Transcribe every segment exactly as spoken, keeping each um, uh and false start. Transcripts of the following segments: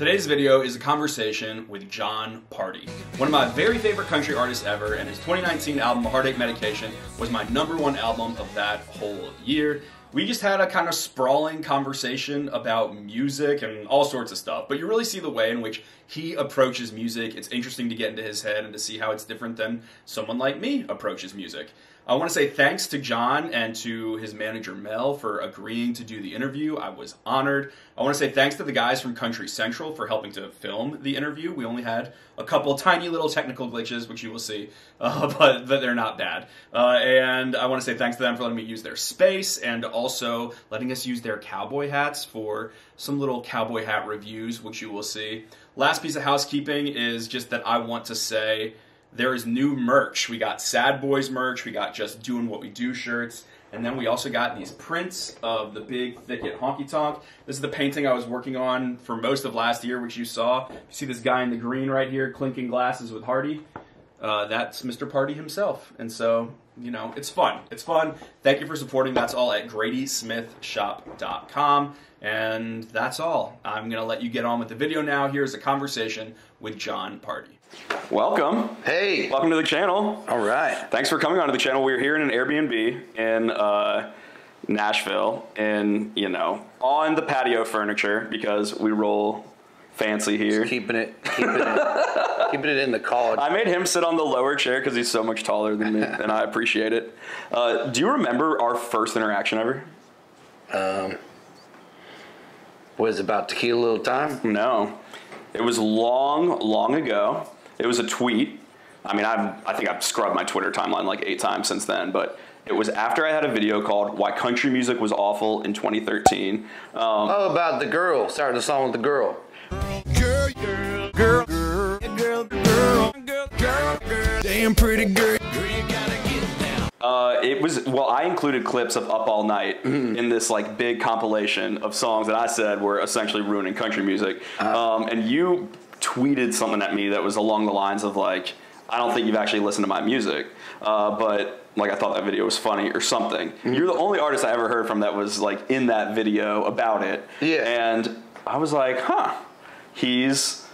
Today's video is a conversation with Jon Pardi, one of my very favorite country artists ever, and his twenty nineteen album, Heartache Medication, was my number one album of that whole year. We just had a kind of sprawling conversation about music and all sorts of stuff, but you really see the way in which he approaches music. It's interesting to get into his head and to see how it's different than someone like me approaches music. I want to say thanks to Jon and to his manager Mel for agreeing to do the interview. I was honored. I want to say thanks to the guys from Country Central for helping to film the interview. We only had a couple tiny little technical glitches, which you will see, uh, but they're not bad. Uh, and I want to say thanks to them for letting me use their space and also letting us use their cowboy hats for some little cowboy hat reviews, which you will see. Last piece of housekeeping is just that I want to say there is new merch. We got Sad Boys merch, we got Just Doing What We Do shirts, and then we also got these prints of the Big Thicket Honky Tonk. This is the painting I was working on for most of last year, which you saw. You see this guy in the green right here, clinking glasses with Hardy? Uh, that's Mister Pardi himself. And so, you know, it's fun. It's fun. Thank you for supporting. That's all at Grady Smith Shop dot com. And that's all. I'm going to let you get on with the video now. Here's a conversation with Jon Pardi. Welcome. Hey. Welcome to the channel. All right. Thanks for coming onto the channel. We're here in an Airbnb in uh, Nashville, and, you know, on the patio furniture because we roll fancy here. Just keeping it, keeping it, keeping it in the college. I made him sit on the lower chair because he's so much taller than me, and I appreciate it. Uh, do you remember our first interaction ever? Um, was it about Tequila Little Time? No. It was long, long ago. It was a tweet. I mean, I've, I think I've scrubbed my Twitter timeline like eight times since then, but it was after I had a video called Why Country Music Was Awful in twenty thirteen. Um, oh, about the girl. Started the song with the girl. Girl, girl, girl, girl, girl, girl, girl, girl, girl, girl. Damn pretty girl. Uh, it was, well, I included clips of Up All Night mm. in this like big compilation of songs that I said were essentially ruining country music. Uh, um, and you tweeted something at me that was along the lines of like, I don't think you've actually listened to my music, uh, but like I thought that video was funny or something. Mm. You're the only artist I ever heard from that was like in that video about it. Yeah. And I was like, huh, he's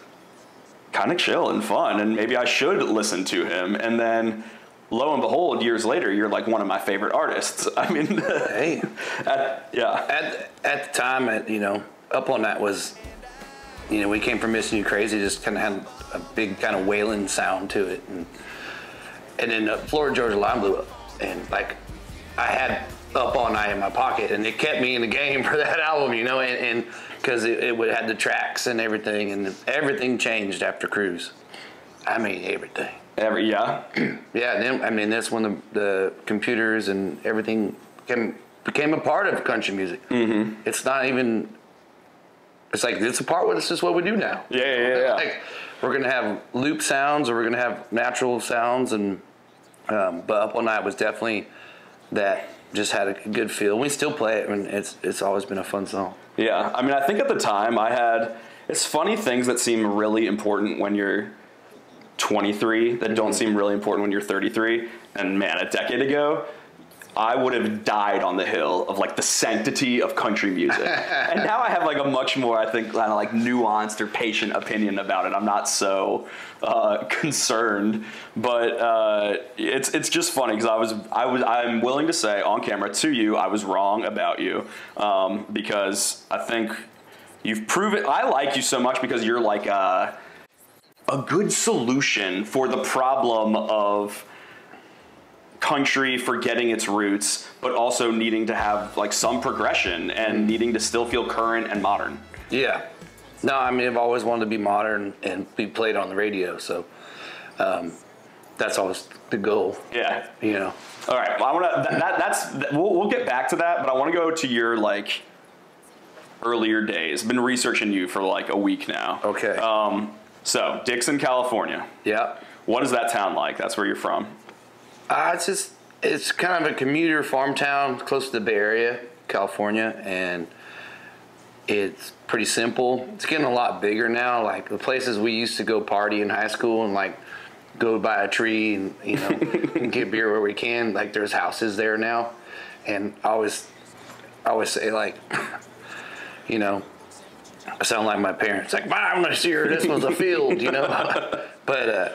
kind of chill and fun and maybe I should listen to him. And then lo and behold, years later, you're like one of my favorite artists. I mean, hey, at, yeah. At at the time, at, you know, Up All Night was, you know, we came from Missing You Crazy, just kind of had a big kind of wailing sound to it, and and then uh, Florida Georgia Line blew up, and like I had Up All Night in my pocket, and it kept me in the game for that album, you know, and because it, it would had the tracks and everything, and everything changed after Cruise. I mean, everything. Every, yeah. Yeah, and then, I mean, that's when the, the computers and everything became, became a part of country music. Mm-hmm. It's not even, it's like, it's a part of, it's just what we do now. Yeah, yeah, yeah. Like, we're going to have loop sounds or we're going to have natural sounds, and um, but Up All Night was definitely that, just had a good feel. We still play it, and it's, it's always been a fun song. Yeah, I mean, I think at the time I had, it's funny things that seem really important when you're twenty-three that don't seem really important when you're thirty-three, and man, a decade ago I would have died on the hill of like the sanctity of country music. And now I have like a much more, I think, kind of like nuanced or patient opinion about it. I'm not so uh, concerned, but uh, it's it's just funny because I was I was I'm willing to say on camera to you I was wrong about you, um, because I think you've proven, I like you so much because you're like uh a good solution for the problem of country forgetting its roots, but also needing to have like some progression and needing to still feel current and modern. Yeah. No, I mean, I've always wanted to be modern and be played on the radio. So um, that's always the goal. Yeah. You know? All right. Well, I want to, that, that, that's, we'll, we'll get back to that, but I want to go to your like earlier days. I've been researching you for like a week now. Okay. Um, So, Dixon, California. Yeah. What is that town like? That's where you're from. Uh, it's just, it's kind of a commuter farm town close to the Bay Area, California, and it's pretty simple. It's getting a lot bigger now. Like, the places we used to go party in high school and, like, go by a tree and, you know, and get beer where we can, like, there's houses there now. And I always, I always say, like, you know, I sound like my parents, like, "Wow, I'm gonna see her. This was a field," you know. But uh,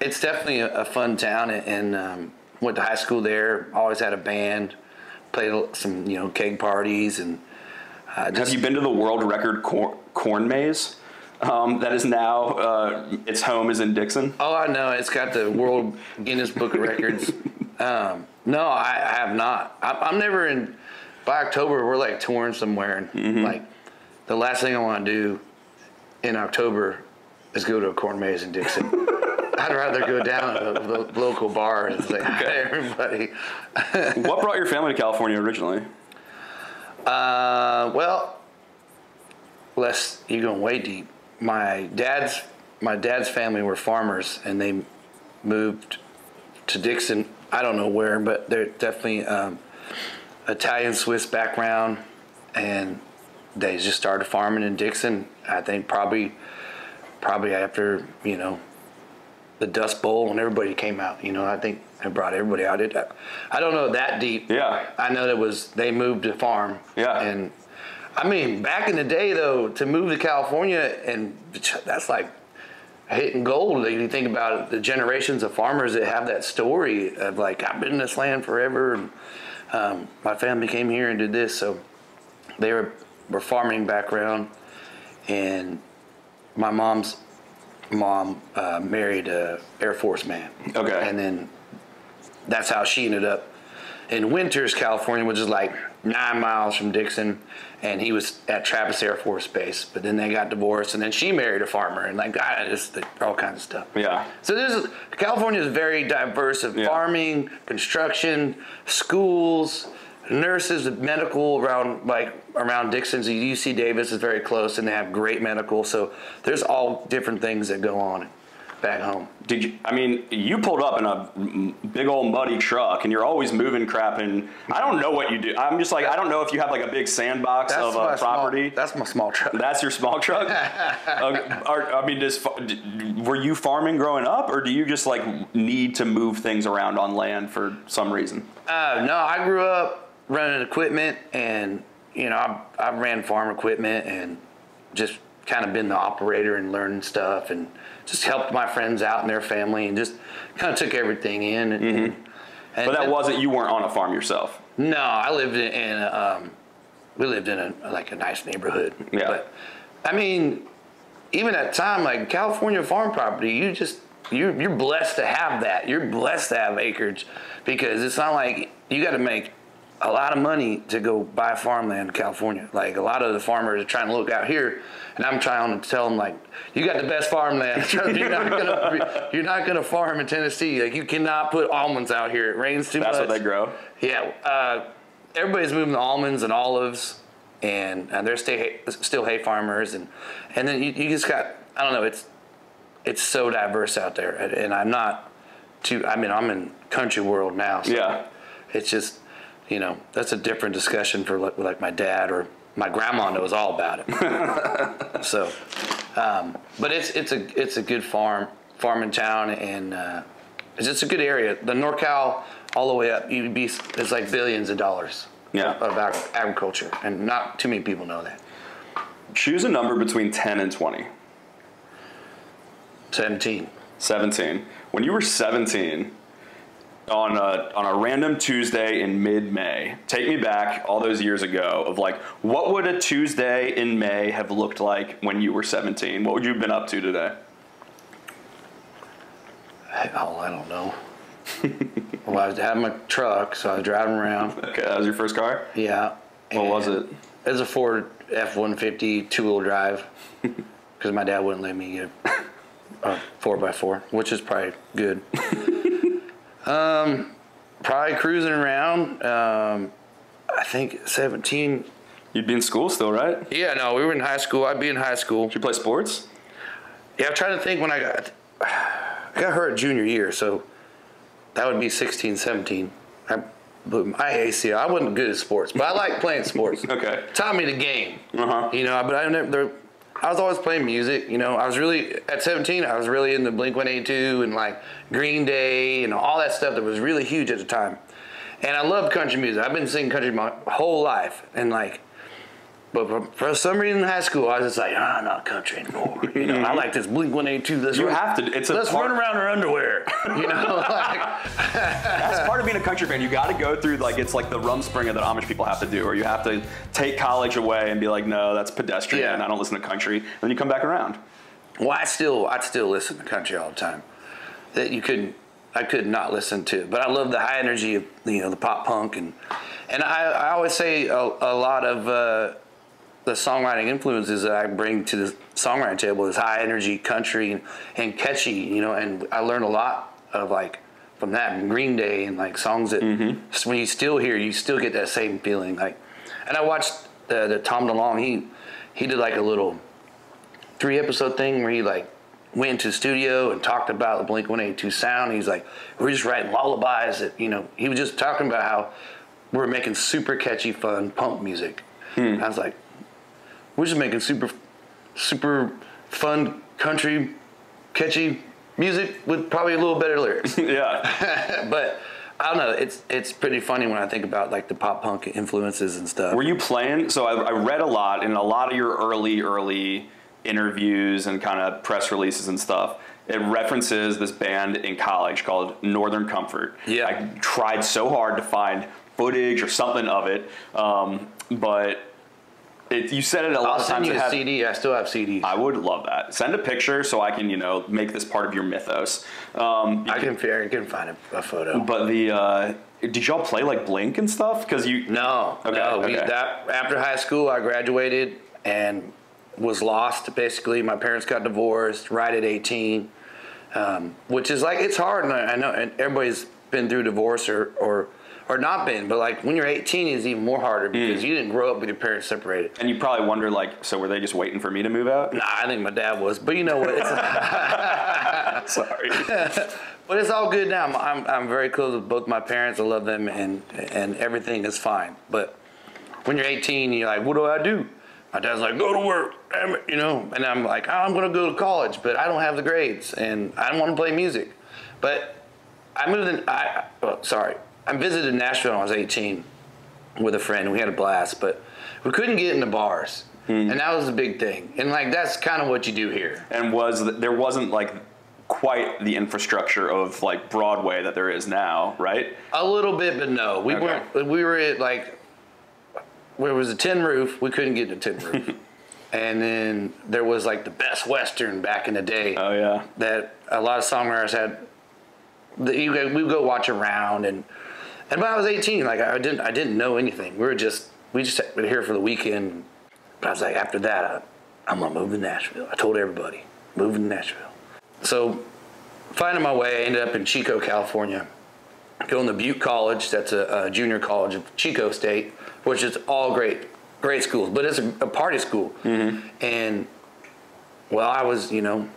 it's definitely a, a fun town, and, and um, went to high school there. Always had a band. Played some, you know, keg parties, and uh, just, have you been to the world record cor- corn maze? Um, that is now, uh, its home is in Dixon. Oh, I know. It's got the World Guinness Book of Records. Um, no, I, I have not. I, I'm never in, by October, we're like touring somewhere. And mm-hmm. like the last thing I want to do in October is go to a corn maze in Dixon. I'd rather go down to the local bar and say, "Hi, everybody." What brought your family to California originally? Uh, well, less, you're going way deep. My dad's my dad's family were farmers, and they moved to Dixon. I don't know where, but they're definitely um, Italian-Swiss background, and they just started farming in Dixon. I think probably probably after, you know, the Dust Bowl, when everybody came out. You know, I think it brought everybody out. It, I don't know that deep. Yeah. I know that was they moved to farm. Yeah. And I mean, back in the day, though, to move to California, and that's like hitting gold. Like, you think about it, the generations of farmers that have that story of, like, I've been in this land forever. And, um, my family came here and did this. So they were, were farming background. And my mom's mom uh, married an Air Force man. Okay. And then that's how she ended up in Winters, California, which is like nine miles from Dixon, and he was at Travis Air Force Base. But then they got divorced, and then she married a farmer, and like ah, just the, all kinds of stuff. Yeah. So this is, California is very diverse of yeah. farming, construction, schools, nurses, medical around like around Dixon. So U C Davis is very close, and they have great medical. So there's all different things that go on back home. Did you, I mean, you pulled up in a big old muddy truck, and you're always moving crap, and I don't know what you do. I'm just like, I don't know if you have like a big sandbox that's of a property. Small, that's my small truck. That's your small truck? uh, or, I mean, does, were you farming growing up, or do you just like need to move things around on land for some reason? Uh, no, I grew up running equipment, and, you know, I, I ran farm equipment and just kind of been the operator and learning stuff, and just helped my friends out and their family, and just kind of took everything in. And, mm-hmm. and, and but that and, wasn't, you weren't on a farm yourself? No, I lived in, in um, we lived in a, like a nice neighborhood. Yeah. But I mean, even at time, like California farm property, you just, you're, you're blessed to have that. You're blessed to have acreage, because it's not like you got to make a lot of money to go buy farmland in California. Like a lot of the farmers are trying to look out here, and I'm trying to tell them, like, you got the best farmland. You're not gonna, you're not gonna farm in Tennessee. Like, you cannot put almonds out here. It rains too much. That's what they grow. Yeah, uh, everybody's moving to almonds and olives, and, and they're stay, still hay farmers, and and then you, you just got, I don't know. It's it's so diverse out there, and, and I'm not too. I mean, I'm in country world now. So yeah, it's just. You know, that's a different discussion for like my dad or my grandma knows all about it. So, um, but it's it's a it's a good farm farm in town, and uh, it's just a good area. The NorCal all the way up, you'd be it's like billions of dollars yeah. of ag- agriculture, and not too many people know that. Choose a number between ten and twenty. Seventeen. Seventeen. When you were seventeen. On a, on a random Tuesday in mid-May. Take me back all those years ago of like, what would a Tuesday in May have looked like when you were seventeen? What would you have been up to today? Oh, I don't know. Well, I had my truck, so I was driving around. Okay, that was your first car? Yeah. What was it? It was a Ford F one fifty two-wheel drive, because my dad wouldn't let me get a four by four, which is probably good. Um, probably cruising around, um, I think seventeen. You'd be in school still, right? Yeah, no, we were in high school. I'd be in high school. Did you play sports? Yeah, I'm trying to think when I got, I got hurt junior year, so that would be sixteen, seventeen. I blew my A C L. I wasn't good at sports, but I liked playing sports. Okay. It taught me the game, uh-huh. you know, but I never, there, I was always playing music, you know. I was really, at seventeen, I was really into Blink one eighty-two and like Green Day and all that stuff that was really huge at the time. And I loved country music. I've been singing country my whole life. And like, But for, for some reason in high school, I was just like, ah, oh, not country anymore. You know, I like this Blink one eighty-two. Let's you run, have to. It's a let's part, run around in our underwear. You know, like that's part of being a country fan. You got to go through like it's like the Rumspringa that Amish people have to do, or you have to take college away and be like, no, that's pedestrian. Yeah. And I don't listen to country. And then you come back around. Well, I still, I still listen to country all the time. That you could, I could not listen to. But I love the high energy of you know the pop punk and and I, I always say a, a lot of. Uh, The songwriting influences that I bring to the songwriting table is high energy, country, and, and catchy, you know. And I learned a lot of like from that and Green Day and like songs that mm-hmm. when you still hear, you still get that same feeling. Like, and I watched the, the Tom DeLonge. He he did like a little three episode thing where he like went into the studio and talked about the Blink one eighty-two sound. He's like, we're just writing lullabies that you know. He was just talking about how we're making super catchy, fun punk music. Mm. I was like. We're just making super, super fun, country, catchy music with probably a little better lyrics. Yeah. But I don't know. It's it's pretty funny when I think about like the pop punk influences and stuff. Were you playing? So I, I read a lot in a lot of your early, early interviews and kind of press releases and stuff. It references this band in college called Northern Comfort. Yeah. I tried so hard to find footage or something of it, um, but. It, you said it a lot of times. I'll send you a C D. I still have C Ds. I would love that. Send a picture so I can, you know, make this part of your mythos. Um, you I can, can, I can find a, a photo. But the, uh, did y'all play like Blink and stuff? Because you no, okay, no. Okay. We, that, after high school, I graduated and was lost. Basically, my parents got divorced right at eighteen, um, which is like it's hard. And I, I know, and everybody's been through divorce or or. Or not been, but like when you're eighteen is even more harder because mm. you didn't grow up with your parents separated. And you probably wonder like, so were they just waiting for me to move out? Nah, I think my dad was, but you know what? It's Sorry. But it's all good now. I'm, I'm very close with both my parents. I love them and, and everything is fine. But when you're eighteen, you're like, what do I do? My dad's like, go to work, you know? And I'm like, oh, I'm gonna go to college, but I don't have the grades and I don't wanna play music. But I moved in, I, oh, sorry. I visited Nashville when I was eighteen with a friend. We had a blast, but we couldn't get into bars. Mm. And that was the big thing. And like, that's kind of what you do here. And was the, there wasn't like quite the infrastructure of like Broadway that there is now, right? A little bit, but no. We okay. weren't, we were at like, where was a tin roof. We couldn't get into tin roof. And then there was like the Best Western back in the day. Oh yeah. That a lot of songwriters had, we would go watch around and, And when I was eighteen, like I didn't, I didn't know anything. We were just, we just were here for the weekend. But I was like, after that, I, I'm gonna move to Nashville. I told everybody, moving to Nashville. So, finding my way, I ended up in Chico, California. Going to Butte College. That's a, a junior college of Chico State, which is all great, great schools. But it's a, a party school. Mm-hmm. And well, I was, you know,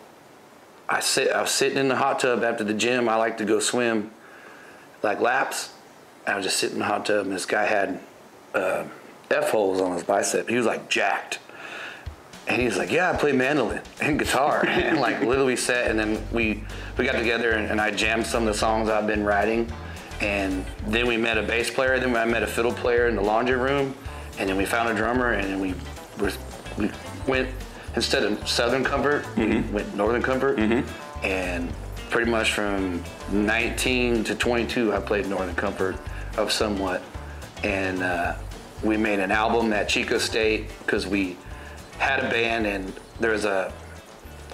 I sit, I was sitting in the hot tub after the gym. I like to go swim, like laps. I was just sitting in the hot tub, and this guy had uh, F-holes on his bicep. He was, like, jacked. And he was like, yeah, I play mandolin and guitar. And, like, literally sat, and then we, we got together, and, and I jammed some of the songs I've been writing. And then we met a bass player. Then I met a fiddle player in the laundry room. And then we found a drummer, and then we, were, we went, instead of Southern Comfort, mm-hmm. we went Northern Comfort. Mm-hmm. And pretty much from nineteen to twenty-two, I played Northern Comfort. Of somewhat, and uh, we made an album at Chico State because we had a band, and there was a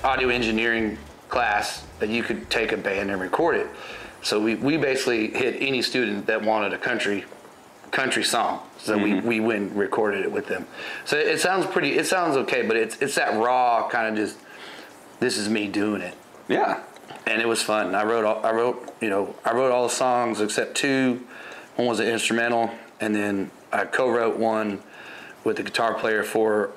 audio engineering class that you could take a band and record it. So we, we basically hit any student that wanted a country country song. So mm-hmm. we we went and recorded it with them. So it, it sounds pretty. It sounds okay, but it's it's that raw kind of just this is me doing it. Yeah, and it was fun. I wrote all, I wrote you know I wrote all the songs except two. One was an instrumental, and then I co-wrote one with a guitar player for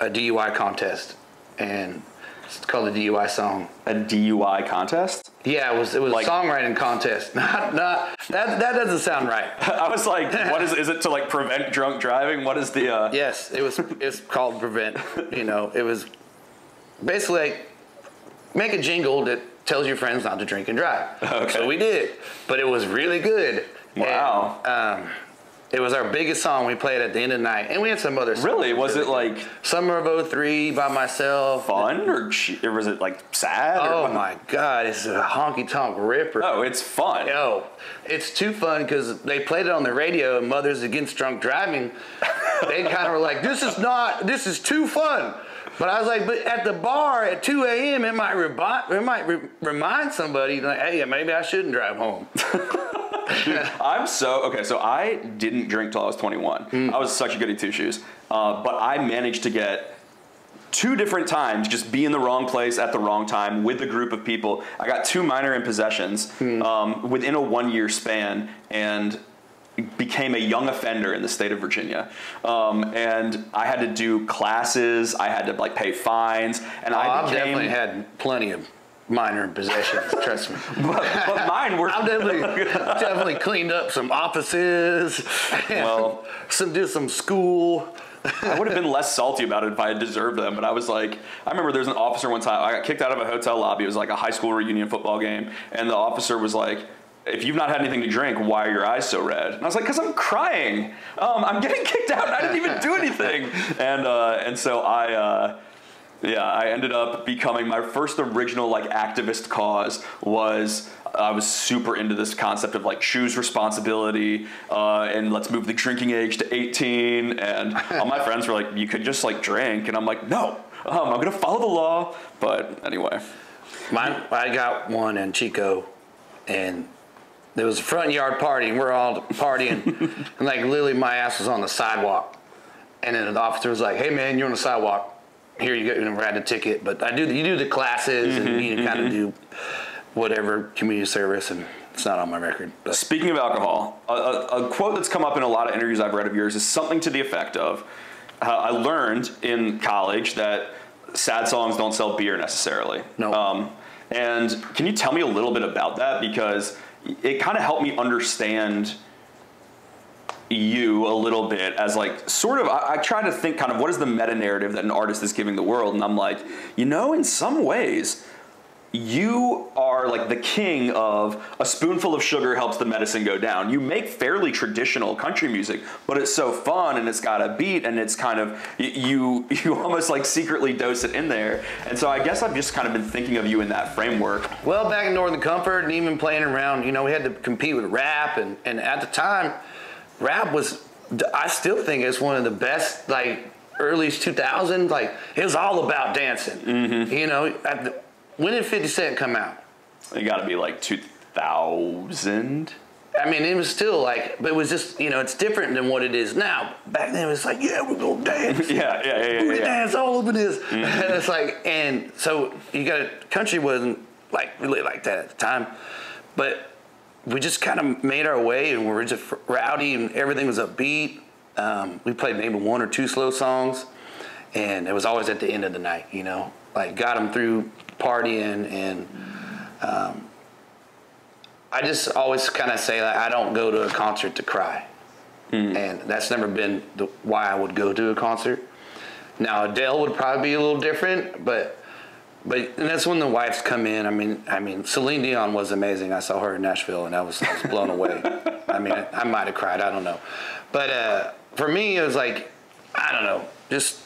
a D U I contest, and it's called the D U I song. A D U I contest? Yeah, it was it was like, a songwriting contest. Not not that that doesn't sound right. I was like, what is is it to like prevent drunk driving? What is the? Uh... Yes, it was. It's called Prevent. You know, it was basically like make a jingle that tells your friends not to drink and drive. Okay. So we did, but it was really good. Wow. And, um, It was our biggest song we played at the end of the night, and we had some other songs. Really? Was it like Summer of oh three by myself? Fun, or, or was it like sad? Oh, or my God, it's a honky-tonk ripper. Oh, it's fun. Oh, it's too fun because they played it on the radio, and Mothers Against Drunk Driving, they kind of were like, this is not, this is too fun. But I was like, but at the bar at two a m, it might, rebi- it might re- remind somebody, like, hey, maybe I shouldn't drive home. Dude, I'm so, okay, so I didn't drink till I was twenty-one. Mm. I was such a goody two-shoes. Uh, but I managed to get two different times, just be in the wrong place at the wrong time with a group of people. I got two minor in possessions mm. um, within a one-year span and became a young offender in the state of Virginia. Um, and I had to do classes. I had to, like, pay fines. And oh, I became, definitely had plenty of minor in possession, trust me. But, but mine were... I've definitely, definitely cleaned up some offices, well, some, did some school. I would have been less salty about it if I had deserved them, but I was like... I remember there was an officer one time. I got kicked out of a hotel lobby. It was like a high school reunion football game, and the officer was like, if you've not had anything to drink, why are your eyes so red? And I was like, because I'm crying. Um, I'm getting kicked out, and I didn't even do anything. And, uh, and so I... Uh, Yeah, I ended up becoming, my first original, like, activist cause was, I was super into this concept of, like, choose responsibility, uh, and let's move the drinking age to eighteen, and all my friends were like, you could just, like, drink, and I'm like, no, um, I'm gonna follow the law, but anyway. Mine, I got one in Chico, and there was a front yard party, and we're all partying, and, like, literally my ass was on the sidewalk, and then the officer was like, hey, man, you're on the sidewalk. Here you go, you know, I had a ticket, but I do. You do the classes, mm-hmm, and you mm-hmm. kind of do whatever community service, and it's not on my record. But. Speaking of alcohol, a, a, a quote that's come up in a lot of interviews I've read of yours is something to the effect of, uh, I learned in college that sad songs don't sell beer necessarily. No. Um, and can you tell me a little bit about that? Because it kind of helped me understand you a little bit as, like, sort of, I, I try to think kind of what is the meta narrative that an artist is giving the world, and I'm like, you know, in some ways you are like the king of a spoonful of sugar helps the medicine go down. You make fairly traditional country music, but it's so fun and it's got a beat and it's kind of, you you almost like secretly dose it in there. And so I guess I've just kind of been thinking of you in that framework. Well, back in Northern Comfort and even playing around, you know, we had to compete with rap, and, and at the time, rap was, I still think it's one of the best, like, early two thousands, like, it was all about dancing. Mm-hmm. You know, at the, when did fifty cent come out? It got to be, like, two thousand? I mean, it was still, like, but it was just, you know, it's different than what it is now. Back then, it was like, yeah, we're going to dance. yeah, yeah, yeah, yeah. We're going to dance all over this. Mm-hmm. And it's like, and so you got to, country wasn't, like, really like that at the time, but we just kind of made our way, and we were just rowdy, and everything was upbeat. Um, we played maybe one or two slow songs, and it was always at the end of the night, you know? Like, got them through partying, and um, I just always kind of say, like, I don't go to a concert to cry. Mm. And that's never been the, why I would go to a concert. Now, Adele would probably be a little different, but... But and that's when the wives come in. I mean, I mean, Celine Dion was amazing. I saw her in Nashville, and I was, I was blown away. I mean, I, I might have cried. I don't know. But uh, for me, it was like, I don't know, just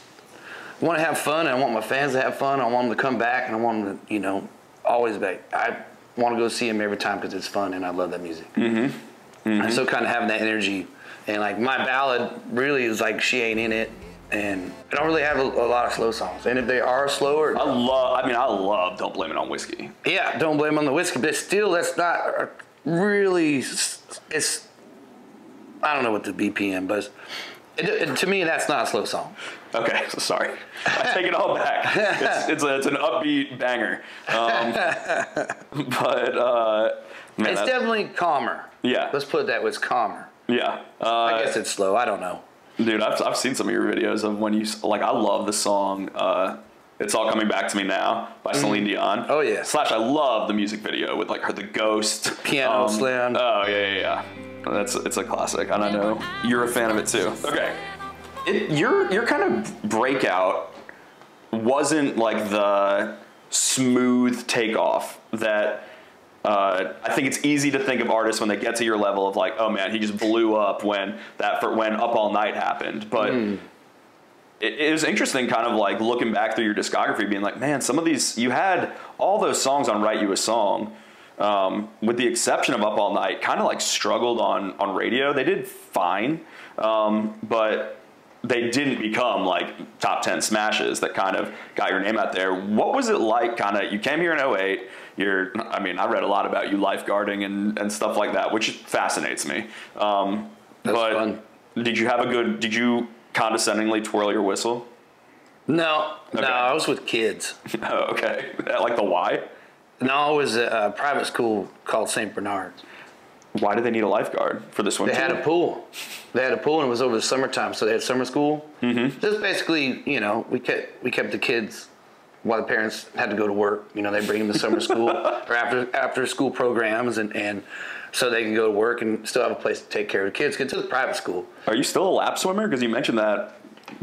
want to have fun. And I want my fans to have fun. I want them to come back, and I want them to, you know, always back. I want to go see them every time because it's fun, and I love that music. Mm-hmm. Mm-hmm. And so kind of having that energy. And, like, my ballad really is like She Ain't In It. And I don't really have a, a lot of slow songs. And if they are slower... I love, I mean, I love Don't Blame It on Whiskey. Yeah, Don't Blame It on the Whiskey, but still, that's not really... It's... I don't know what the B P M, but it, it, to me, that's not a slow song. Okay, so sorry. I take it all back. It's, it's, a, it's an upbeat banger. Um, but... Uh, man, it's definitely calmer. Yeah. Let's put it that way, it's calmer. Yeah. Uh, I guess it's slow, I don't know. Dude, I've, I've seen some of your videos of when you, like, I love the song, uh, It's All Coming Back to Me Now by Celine Dion. Oh, yeah. Slash, I love the music video with, like, her, the ghost. Piano um, slam. Oh, yeah, yeah, yeah. That's, it's a classic, and I know you're a fan of it, too. Okay. It, your, your kind of breakout wasn't, like, the smooth takeoff that Uh, I think it's easy to think of artists when they get to your level of like, oh man, he just blew up when that for when Up All Night happened. But mm. it, it was interesting kind of like looking back through your discography being like, man, some of these, you had all those songs on Write You a Song, um, with the exception of Up All Night, kind of like struggled on, on radio. They did fine, um, but they didn't become like top ten smashes that kind of got your name out there. What was it like kind of, you came here in oh eight, you're, I mean, I read a lot about you lifeguarding and, and stuff like that, which fascinates me. Um, That's but fun. Did you have a good, did you condescendingly twirl your whistle? No, okay. no, I was with kids. Oh, okay. Like the Y? No, it was a, a private school called Saint Bernard's. Why did they need a lifeguard for the swim They team? Had a pool. They had a pool, and it was over the summertime, so they had summer school. Mm-hmm. Just basically, you know, we kept, we kept the kids while the parents had to go to work. You know, they bring them to summer school or after after school programs, and, and so they can go to work and still have a place to take care of the kids. Get to the private school. Are you still a lap swimmer? Because you mentioned that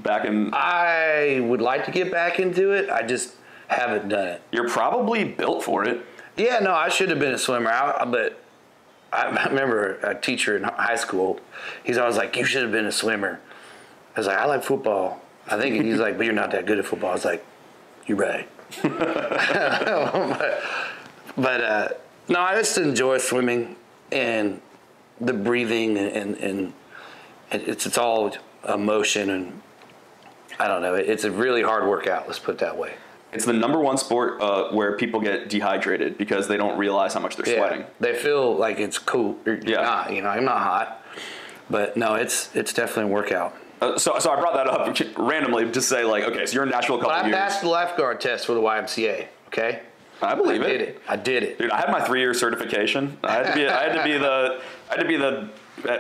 back in... I would like to get back into it. I just haven't done it. You're probably built for it. Yeah, no, I should have been a swimmer, I, but... I remember a teacher in high school, he's always like, you should have been a swimmer. I was like, I like football. I think he's like, but you're not that good at football. I was like, you're right. but but uh, no, I just enjoy swimming and the breathing and, and, and it's, it's all emotion and I don't know. It's a really hard workout, let's put it that way. It's the number one sport uh, where people get dehydrated because they don't realize how much they're yeah, sweating. They feel like it's cool. You're yeah. not, you know, I'm not hot. But no, it's it's definitely a workout. Uh, so so I brought that up randomly to say like, okay, so you're in Nashville a couple of years. I passed the lifeguard test for the Y M C A, okay? I believe I it. I did it. I did it. Dude, I had my three-year certification. I had to be I had to be the I had to be the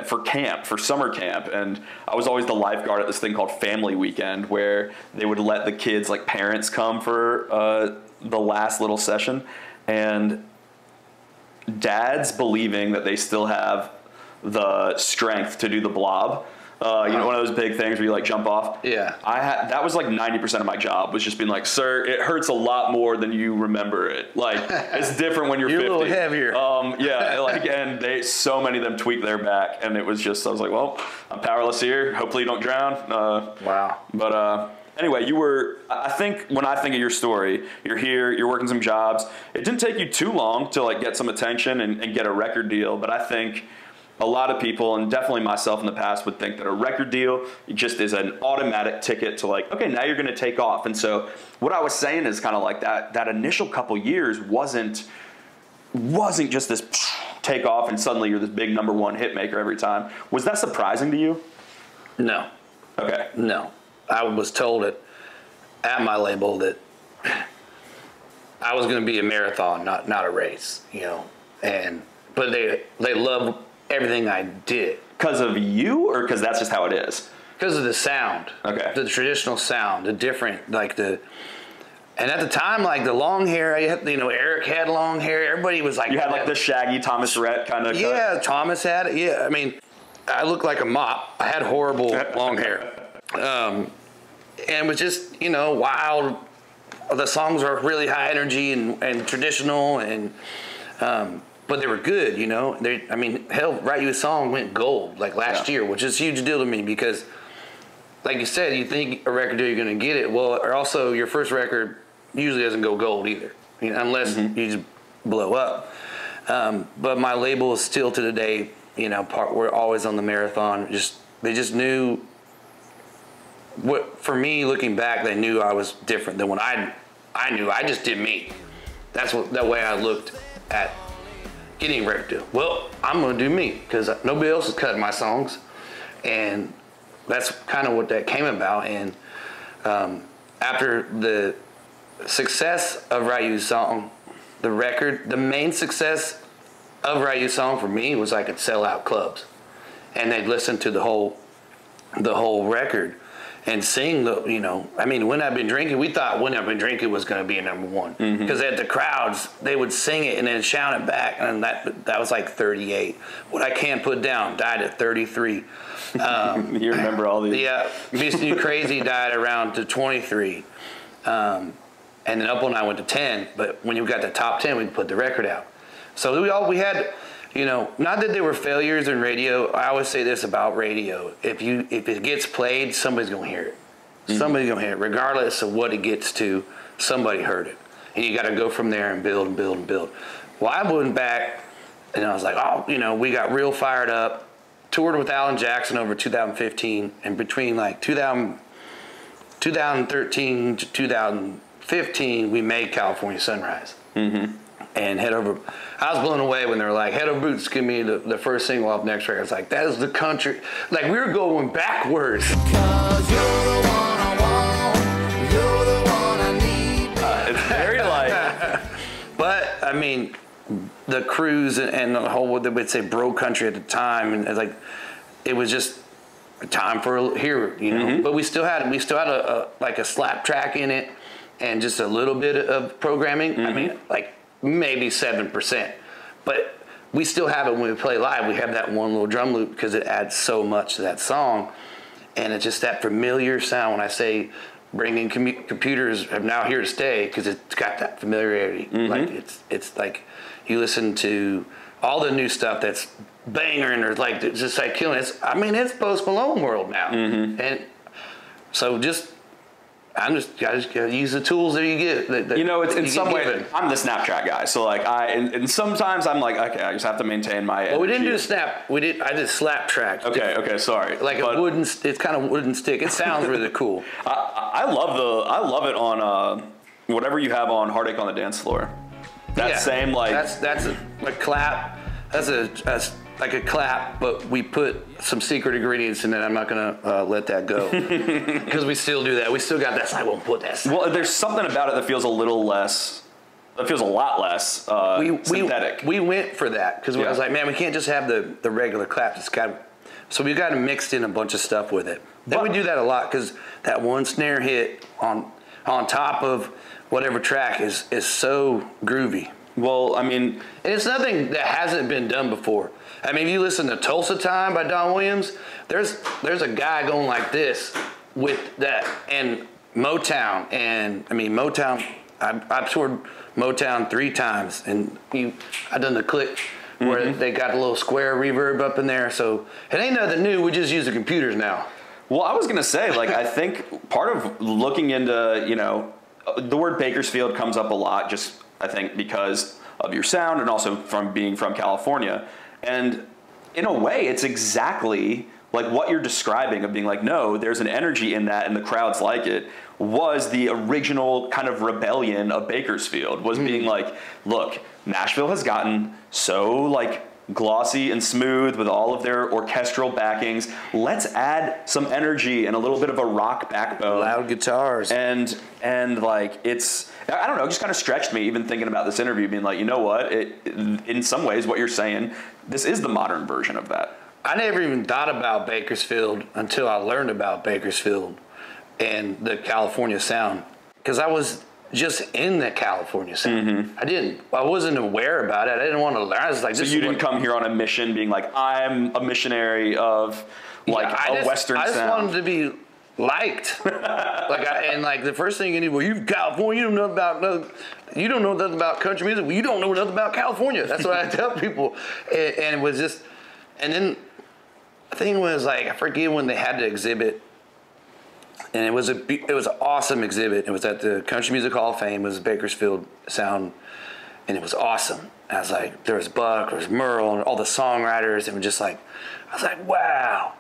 for camp, for summer camp, and I was always the lifeguard at this thing called Family Weekend, where they would let the kids, like parents, come for uh, the last little session, and dads believing that they still have the strength to do the blob. Uh, you know, one of those big things where you like jump off. Yeah. I had, that was like ninety percent of my job was just being like, sir, it hurts a lot more than you remember it. Like it's different when you're, you're fifty. You're a little heavier. Um, yeah. Like, and they, so many of them tweaked their back and it was just, I was like, well, I'm powerless here. Hopefully you don't drown. Uh, wow. But, uh, anyway, you were, I think when I think of your story, you're here, you're working some jobs. It didn't take you too long to like get some attention and, and get a record deal. But I think a lot of people, and definitely myself in the past, would think that a record deal just is an automatic ticket to like, okay, now you're going to take off. And so what I was saying is kind of like that that initial couple years wasn't wasn't just this take off and suddenly you're this big number one hit maker every time. Was that surprising to you? No. Okay. No. I was told it at my label that I was going to be a marathon, not not a race, you know. And but they they love everything I did. Because of you, or because that's just how it is? Because of the sound. Okay. The traditional sound, the different, like the, and at the time, like the long hair, I had, you know, Eric had long hair, everybody was like. You had like the shaggy Thomas Rhett kind of. Yeah, cut. Thomas had it, yeah. I mean, I looked like a mop. I had horrible long hair. Um, and it was just, you know, wild. The songs were really high energy and, and traditional and, um, but they were good, you know. They, I mean, hell, Write You a Song went gold like last yeah. year, which is a huge deal to me because, like you said, you think a record deal you're going to get it. Well, or also your first record usually doesn't go gold either, you know, unless mm-hmm. you just blow up. Um, but my label is still to the day, you know, part, we're always on the marathon. Just they just knew what for me looking back, they knew I was different than when I I knew I just did me. That's what that way I looked at. Getting record deal. Well, I'm gonna do me because nobody else is cutting my songs, and that's kind of what that came about. And um, after the success of Write You a Song, the record, the main success of Write You a Song for me was I could sell out clubs, and they'd listen to the whole, the whole record, and sing the. You know, I mean, When I've Been Drinking, we thought When I've Been Drinking was going to be a number one because mm-hmm. at the crowds they would sing it and then shout it back, and that that was like thirty-eight. What I Can't Put Down died at thirty-three. Um, you remember all these? Yeah, Missing You Crazy died around to twenty-three, um, and then Up All Night went to ten. But when you got the top ten, we put the record out. So we all, we had, you know, not that there were failures in radio. I always say this about radio. If you, if it gets played, somebody's going to hear it. Mm-hmm. Somebody's going to hear it, regardless of what it gets to. Somebody heard it. And you got to go from there and build and build and build. Well, I went back and I was like, oh, you know, we got real fired up. Toured with Alan Jackson over two thousand fifteen. And between like two thousand, twenty thirteen to two thousand fifteen, we made California Sunrise. Mm-hmm. And Head Over. I was blown away when they were like, Head Over Boots, give me the, the first single off next record. I was like, that is the country. Like, we were going backwards. Cause you're the one I want, you're the one I need. Uh, it's very light. But, I mean, the Cruise and, and the whole, they would say bro country at the time, and like, it was just a time for here, you know. Mm-hmm. But we still had, we still had a, a, like a slap track in it and just a little bit of programming. Mm-hmm. I mean, like, maybe seven percent, but we still have it when we play live. We have that one little drum loop because it adds so much to that song, and it's just that familiar sound. When I say bringing com computers are now here to stay, because it's got that familiarity. Mm-hmm. Like it's it's like you listen to all the new stuff that's banging, or like it's just like killing. It's I mean it's Post Malone world now, mm-hmm. and so just. I'm just I just gotta use the tools that you get. That, that you know, it's you in some way. Given. I'm the Snapchat guy, so like I and, and sometimes I'm like, okay, I just have to maintain my. Well, energy. We didn't do a snap. We did. I did slap track. Okay, okay, sorry. Like but, a wooden. It's kind of wooden stick. It sounds really cool. I, I love the. I love it on uh, whatever you have on Heartache on the Dance Floor. That yeah, same like. That's that's a, a clap. That's a, a like a clap, but we put some secret ingredients in it. I'm not gonna uh, let that go because we still do that. We still got that side. We'll put that. Side. Well, there's something about it that feels a little less. That feels a lot less uh, we, synthetic. We, we went for that because yeah. I was like, man, we can't just have the the regular clap. It's got so we got to mix in a bunch of stuff with it. But then we do that a lot because that one snare hit on on top of whatever track is is so groovy. Well, I mean, and it's nothing that hasn't been done before. I mean, if you listen to Tulsa Time by Don Williams, there's there's a guy going like this with that, and Motown, and I mean, Motown, I've, I've toured Motown three times, and you, I've done the click where mm-hmm. they got a little square reverb up in there, so it ain't nothing new, we just use the computers now. Well, I was gonna say, like, I think part of looking into, you know, the word Bakersfield comes up a lot, just, I think, because of your sound, and also from being from California. And in a way, it's exactly like what you're describing of being like, no, there's an energy in that and the crowds like it, was the original kind of rebellion of Bakersfield, was mm. being like, look, Nashville has gotten so like glossy and smooth with all of their orchestral backings. Let's add some energy and a little bit of a rock backbone. Loud guitars. And, and like, it's, I don't know, it just kind of stretched me even thinking about this interview, being like, you know what, it, in some ways what you're saying, this is the modern version of that. I never even thought about Bakersfield until I learned about Bakersfield and the California sound, because I was just in the California sound. Mm-hmm. I didn't, I wasn't aware about it. I didn't want to learn. I was like, so you didn't come here on a mission being like, I'm a missionary of like yeah, a just, Western sound. I just sound. wanted to be liked. like I, and like the first thing you need, well, you California, you don't know about nothing, you don't know nothing about country music. Well, you don't know nothing about California. That's what I tell people. And, and it was just, and then the thing was like, I forget when they had to exhibit, and it was a it was an awesome exhibit. It was at the Country Music Hall of Fame. It was Bakersfield Sound, and it was awesome. I was like, there was Buck, there was Merle, and all the songwriters, and just like, I was like, wow.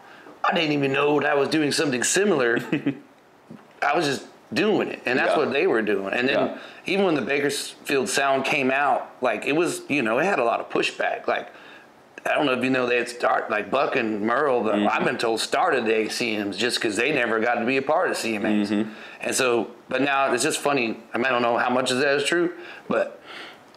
I didn't even know that I was doing something similar. I was just doing it, and that's yeah. what they were doing. And then yeah. even when the Bakersfield Sound came out, like it was, you know, it had a lot of pushback. Like I don't know if you know, they had start like Buck and Merle, but mm-hmm. I've been told started the A C Ms just because they never got to be a part of C M As. Mm-hmm. And so, but now it's just funny. I mean, I don't know how much of that is true, but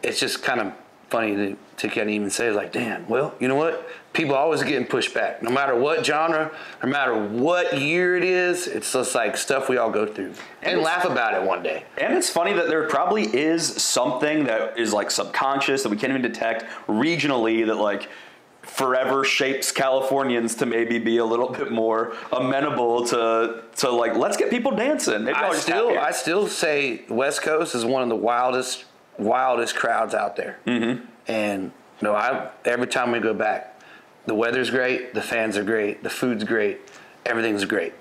it's just kind of funny to, to kind of even say like, damn, well, you know what? People are always getting pushed back, no matter what genre, no matter what year it is. It's just like stuff we all go through and, and laugh about it one day. And it's funny that there probably is something that is like subconscious that we can't even detect regionally that like forever shapes Californians to maybe be a little bit more amenable to, to like, let's get people dancing. Maybe I, still, I still say West Coast is one of the wildest wildest crowds out there. Mm-hmm. And you know, I every time we go back, the weather's great, the fans are great, the food's great, everything's great.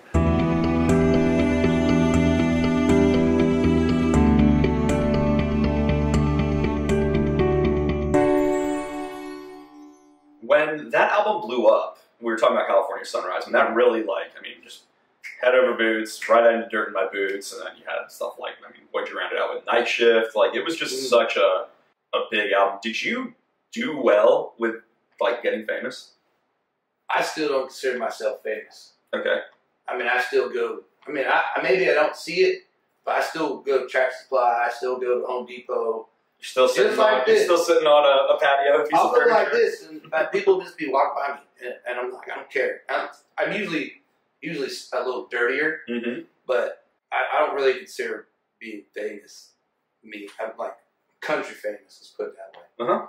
When that album blew up, we were talking about California Sunrise, and that really, like, I mean, just Head Over Boots, Right Out Into Dirt in My Boots, and then you had stuff like, I mean, what you rounded out with Night Shift. Like, it was just mm. such a, a big album. Did you do well with, like, getting famous? I still don't consider myself famous. Okay. I mean, I still go, I mean, I maybe I don't see it, but I still go to Tractor Supply, I still go to Home Depot. You're still sitting, like on, you're still sitting on a, a patio piece I'll of furniture. I'll go like this, and people just be walking by me, and, and I'm like, I don't care. I'm, I'm usually usually a little dirtier, mm-hmm. but I, I don't really consider being famous me. I'm like country famous, let's put it that way. Uh-huh.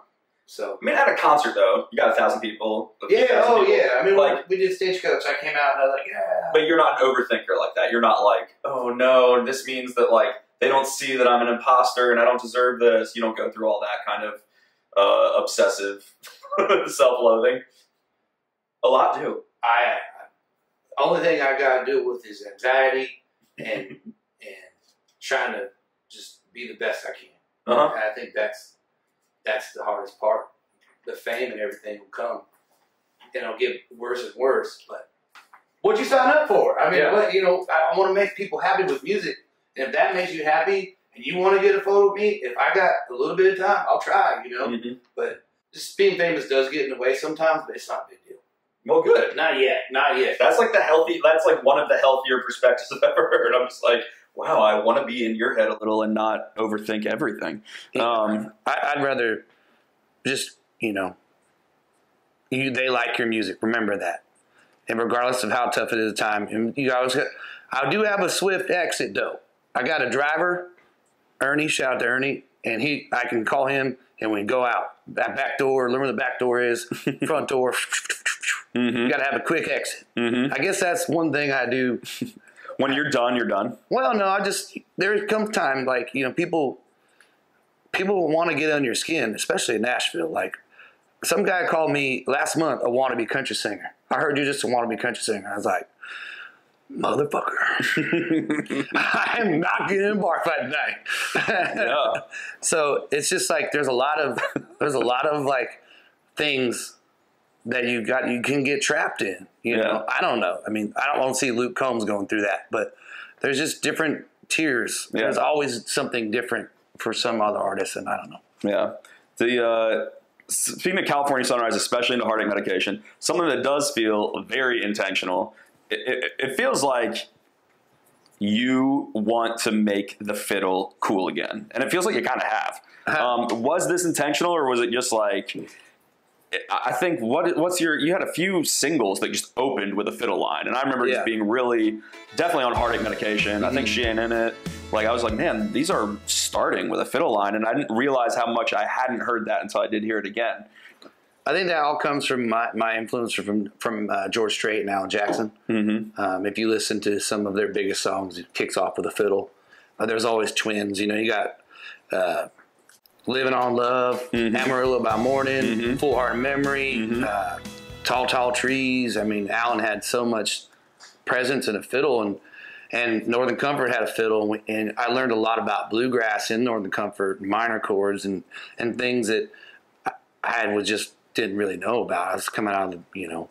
So, I mean, at a concert though, you got a thousand people. Yeah, thousand oh people. yeah. I mean, like, we did Stagecoach. I came out and I was like, yeah. But you're not an overthinker like that. You're not like, oh no, this means that like they don't see that I'm an imposter and I don't deserve this. You don't go through all that kind of uh, obsessive self-loathing. A lot do. I, I only thing I gotta do with is anxiety and and trying to just be the best I can. Uh-huh. And I think that's. That's the hardest part. The fame and everything will come, and it'll get worse and worse. But what'd you sign up for? I mean, yeah. what, you know, I, I want to make people happy with music, and if that makes you happy, and you want to get a photo of me, if I got a little bit of time, I'll try. You know, mm-hmm. but just being famous does get in the way sometimes, but it's not a big deal. Well, good. Not yet. Not yet. That's like the healthy. That's like one of the healthier perspectives I've ever heard. I'm just like, wow, I want to be in your head a little and not overthink everything. Um, I, I'd rather just, you know, you, they like your music. Remember that. And regardless of how tough it is at the time, and you always, I do have a swift exit, though. I got a driver, Ernie, shout out to Ernie, and he, I can call him and we go out. That back door, remember the back door is, front door. Mm-hmm. You got to have a quick exit. Mm-hmm. I guess that's one thing I do. When you're done, you're done. Well, no, I just, there comes time, like, you know, people, people want to get on your skin, especially in Nashville. Like, some guy called me last month a wannabe country singer. I heard you just a wannabe country singer. I was like, motherfucker, I am not getting in bar fight tonight. No. So it's just like there's a lot of there's a lot of like things that you got, you can get trapped in, you yeah. know. I don't know. I mean, I don't want to see Luke Combs going through that, but there's just different tiers. Yeah. There's always something different for some other artists, and I don't know. Yeah. The uh, speaking of California Sunrise, especially into Heartache Medication, something that does feel very intentional. It, it, it feels like you want to make the fiddle cool again, and it feels like you kind of have. Um, was this intentional, or was it just like? I think what what's your you had a few singles that just opened with a fiddle line, and I remember yeah. just being really definitely on Heartache Medication. Mm-hmm. I think She Ain't In It. Like I was like, man, these are starting with a fiddle line, and I didn't realize how much I hadn't heard that until I did hear it again. I think that all comes from my, my influence from from uh, George Strait and Alan Jackson. Mm-hmm. Um, if you listen to some of their biggest songs, it kicks off with a fiddle. Uh, there's always twins, you know. You got. Uh, Living on Love, mm-hmm. Amarillo by Morning, mm-hmm. Full Heart of Memory, mm-hmm. uh, Tall, Tall Trees. I mean, Alan had so much presence in a fiddle, and and Northern Comfort had a fiddle. And, and I learned a lot about bluegrass in Northern Comfort, minor chords, and, and things that I, I was just didn't really know about. I was coming out of, you know,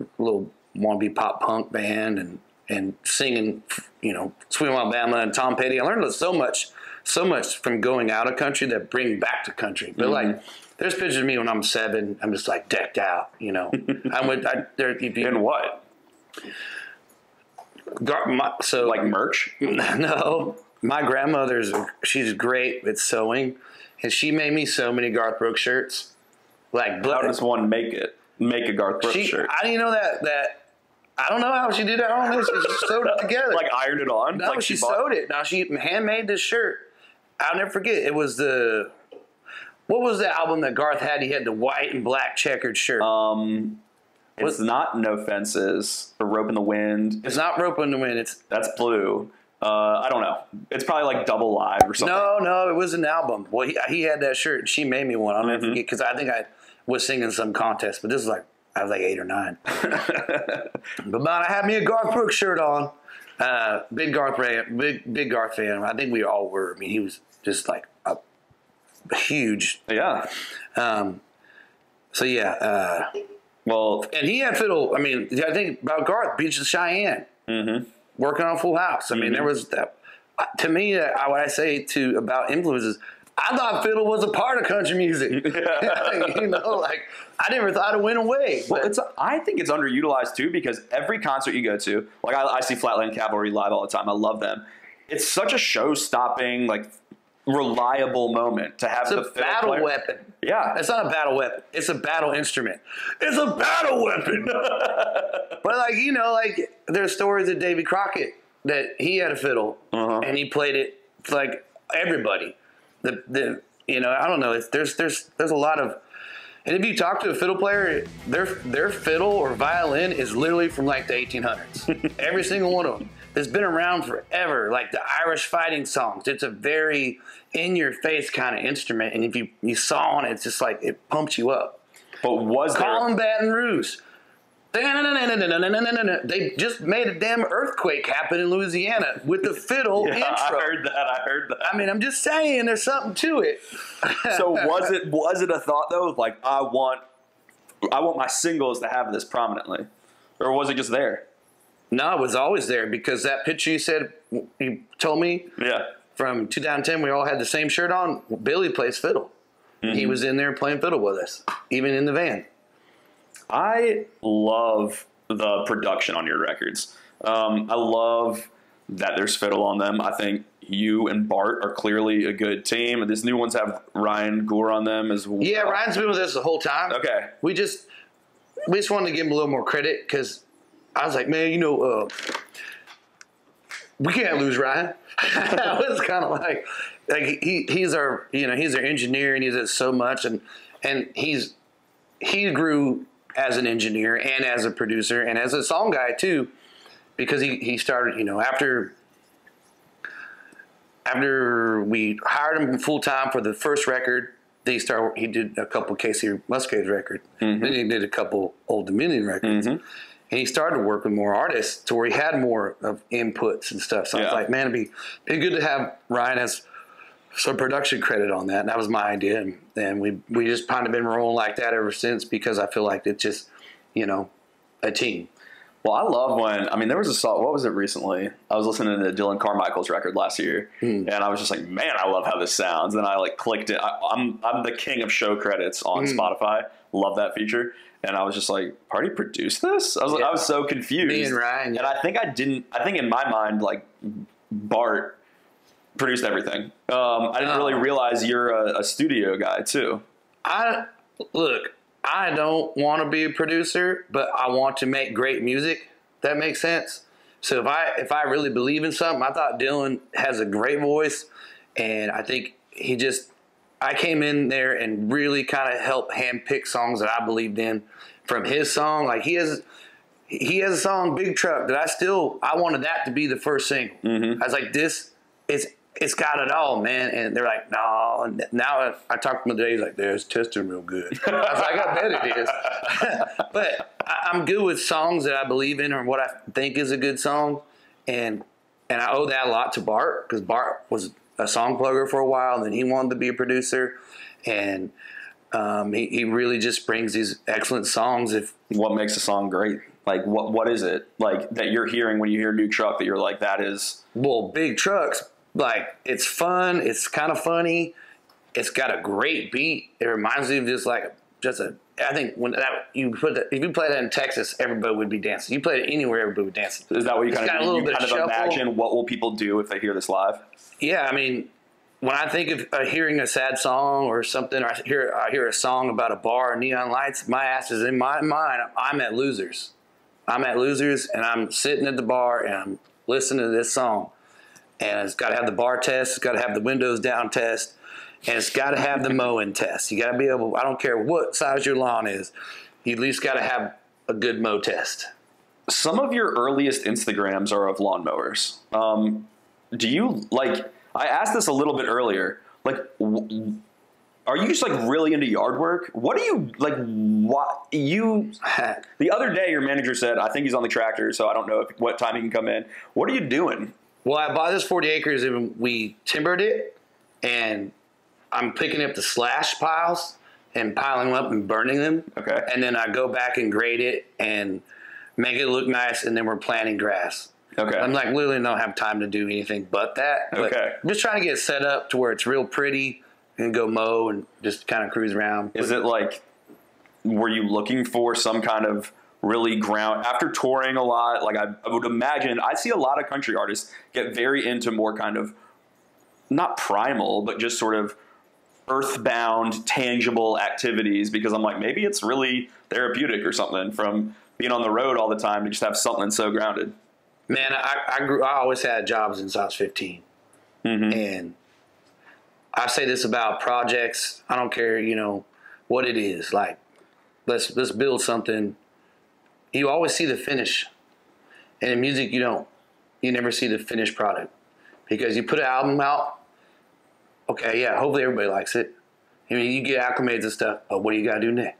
a little wannabe pop punk band and, and singing, you know, Sweet Alabama and Tom Petty. I learned so much. So much from going out of country that bring back to country. But mm-hmm. like, there's pictures of me when I'm seven. I'm just like decked out, you know. I would. I, there, if you, and what? Gar, my, so like merch? No, my grandmother's. She's great at sewing, and she made me so many Garth Brooks shirts. Like, how does one make it? Make a Garth Brooks she, shirt? I didn't know that that. I don't know how she did that. I don't know. She just sewed it together. Like ironed it on. No, like she, she sewed it. Now she handmade this shirt. I'll never forget. It was the what was the album that Garth had? He had the white and black checkered shirt. Um, it's not No Fences or Rope in the Wind. It's not Rope in the Wind. It's that's blue. Uh, I don't know. It's probably like Double Live or something. No, no, it was an album. Well, he, he had that shirt, and she made me one. I don't know because I think I was singing some contest, but this was like I was like eight or nine. But man, I had me a Garth Brooks shirt on. Uh, big Garth fan, big big Garth fan. I think we all were. I mean, he was just like a huge. Yeah. Um. So yeah. Uh, well, and he had fiddle. I mean, I think about Garth, Beach of Cheyenne. Mm-hmm. Working on Full House. I mean, mm-hmm. there was that. To me, uh, what I say to about influences, I thought fiddle was a part of country music. Yeah. You know, like I never thought it went away. Well, it's a, I think it's underutilized too because every concert you go to, like I, I see Flatland Cavalry live all the time. I love them. It's such a show-stopping, like reliable moment to have. It's the a battle player. Weapon. Yeah, it's not a battle weapon. It's a battle instrument. It's a battle weapon. But like you know, like there's stories of Davy Crockett that he had a fiddle uh-huh. and he played it like everybody. The the you know I don't know. It's, there's there's there's a lot of and if you talk to a fiddle player, their their fiddle or violin is literally from like the eighteen hundreds. Every single one of them. It's been around forever, like the Irish fighting songs. It's a very in-your-face kind of instrument, and if you, you saw on it, it's just like it pumps you up. But was there... Colin Baton Rouge. They just made a damn earthquake happen in Louisiana with the fiddle yeah, intro. I heard that. I heard that. I mean, I'm just saying there's something to it. So was it was it a thought, though, like I want, I want my singles to have this prominently? Or was it just there? No, it was always there because that picture you said, you told me yeah. from two thousand ten, we all had the same shirt on. Billy plays fiddle. Mm-hmm. He was in there playing fiddle with us, even in the van. I love the production on your records. Um, I love that there's fiddle on them. I think you and Bart are clearly a good team. And these new ones have Ryan Gore on them as well. Yeah, Ryan's been with us the whole time. Okay. We just, we just wanted to give him a little more credit because... I was like, man, you know, uh, we can't lose Ryan. I was kind of like, like he he's our, you know, he's our engineer and he does so much. And, and he's, he grew as an engineer and as a producer and as a song guy too, because he, he started, you know, after, after we hired him full time for the first record, then he started, he did a couple Casey Musgrave's record. Mm-hmm. Then he did a couple Old Dominion records. Mm-hmm. And he started working more artists to where he had more of inputs and stuff. So yeah. I was like, man, it'd be, it'd be good to have Ryan as some production credit on that. And that was my idea. And, and we we just kind of been rolling like that ever since because I feel like it's just, you know, a team. Well, I love when, I mean, there was a song, what was it recently? I was listening to Dylan Carmichael's record last year. Mm. And I was just like, man, I love how this sounds. And I like clicked it. I, I'm, I'm the king of show credits on mm. Spotify. Love that feature. And I was just like, Pardi produced this? I was yeah. like, I was so confused. Me and Ryan. Yeah. And I think I didn't, I think in my mind, like, Bart produced everything. Um, I didn't um, really realize you're a, a studio guy, too. I, look, I don't want to be a producer, but I want to make great music. That makes sense. So if I, if I really believe in something, I thought Dylan has a great voice. And I think he just... I came in there and really kind of helped handpick songs that I believed in from his song. Like he has, he has a song, Big Truck, that I still, I wanted that to be the first single. Mm-hmm. I was like, this, it's, it's got it all, man. And they're like, no. And now I, I talked to him today, he's like, there's testing real good. I was like, I bet it is. But I, I'm good with songs that I believe in or what I think is a good song. And, and I owe that a lot to Bart because Bart was a song plugger for a while, and then he wanted to be a producer, and um, he, he really just brings these excellent songs. If what makes a song great, like what what is it like that you're hearing when you hear New Truck that you're like that is well, Big Truck's like it's fun, it's kind of funny, it's got a great beat. It reminds me of just like just a I think when that you put that if you play that in Texas, everybody would be dancing. You play it anywhere, everybody would be dancing. Is that what you it's kind of you kind of, of imagine? What will people do if they hear this live? Yeah, I mean, when I think of uh, hearing a sad song or something, or I hear I hear a song about a bar or neon lights, my ass is in my mind. I'm at Losers. I'm at Losers, and I'm sitting at the bar and I'm listening to this song. And it's got to have the bar test. It's got to have the windows down test. And it's got to have the mowing test. You got to be able, I don't care what size your lawn is, you at least got to have a good mow test. Some of your earliest Instagrams are of lawnmowers. Um, do you, like, I asked this a little bit earlier, like, w are you just, like, really into yard work? What do you, like, what, you, the other day your manager said, I think he's on the tractor, so I don't know if, what time he can come in. What are you doing? Well, I bought this forty acres and we timbered it, and I'm picking up the slash piles and piling them up and burning them. Okay. And then I go back and grade it and make it look nice, and then we're planting grass. Okay. I'm like, literally don't have time to do anything but that. Okay. Like, I'm just trying to get it set up to where it's real pretty and go mow and just kind of cruise around. Is it like, were you looking for some kind of really ground, after touring a lot, like I, I would imagine, I see a lot of country artists get very into more kind of, not primal, but just sort of earthbound, tangible activities, because I'm like, maybe it's really therapeutic or something from being on the road all the time to just have something so grounded. Man, I, I grew. I always had jobs since I was fifteen, mm-hmm. and I say this about projects. I don't care, you know, what it is. Like, let's let's build something. You always see the finish, and in music, you don't. You never see the finished product because you put an album out. Okay, yeah, hopefully everybody likes it. I mean, you get acclimated and stuff, but what do you gotta do next?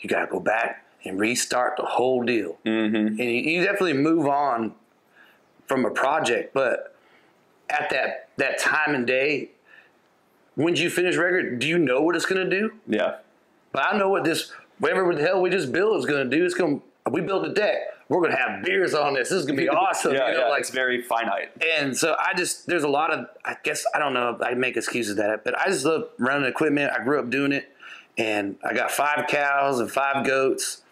You gotta go back and restart the whole deal. Mm-hmm. And you, you definitely move on from a project, but at that that time and day, when you finish record, do you know what it's gonna do? Yeah. But I know what this, whatever the hell we just built is gonna do. It's gonna, we built a deck. We're gonna have beers on this. This is gonna be awesome. yeah, you know, yeah, like, it's very finite. And so I just, there's a lot of, I guess, I don't know, I make excuses that, but I just love running equipment. I grew up doing it, and I got five cows and five goats,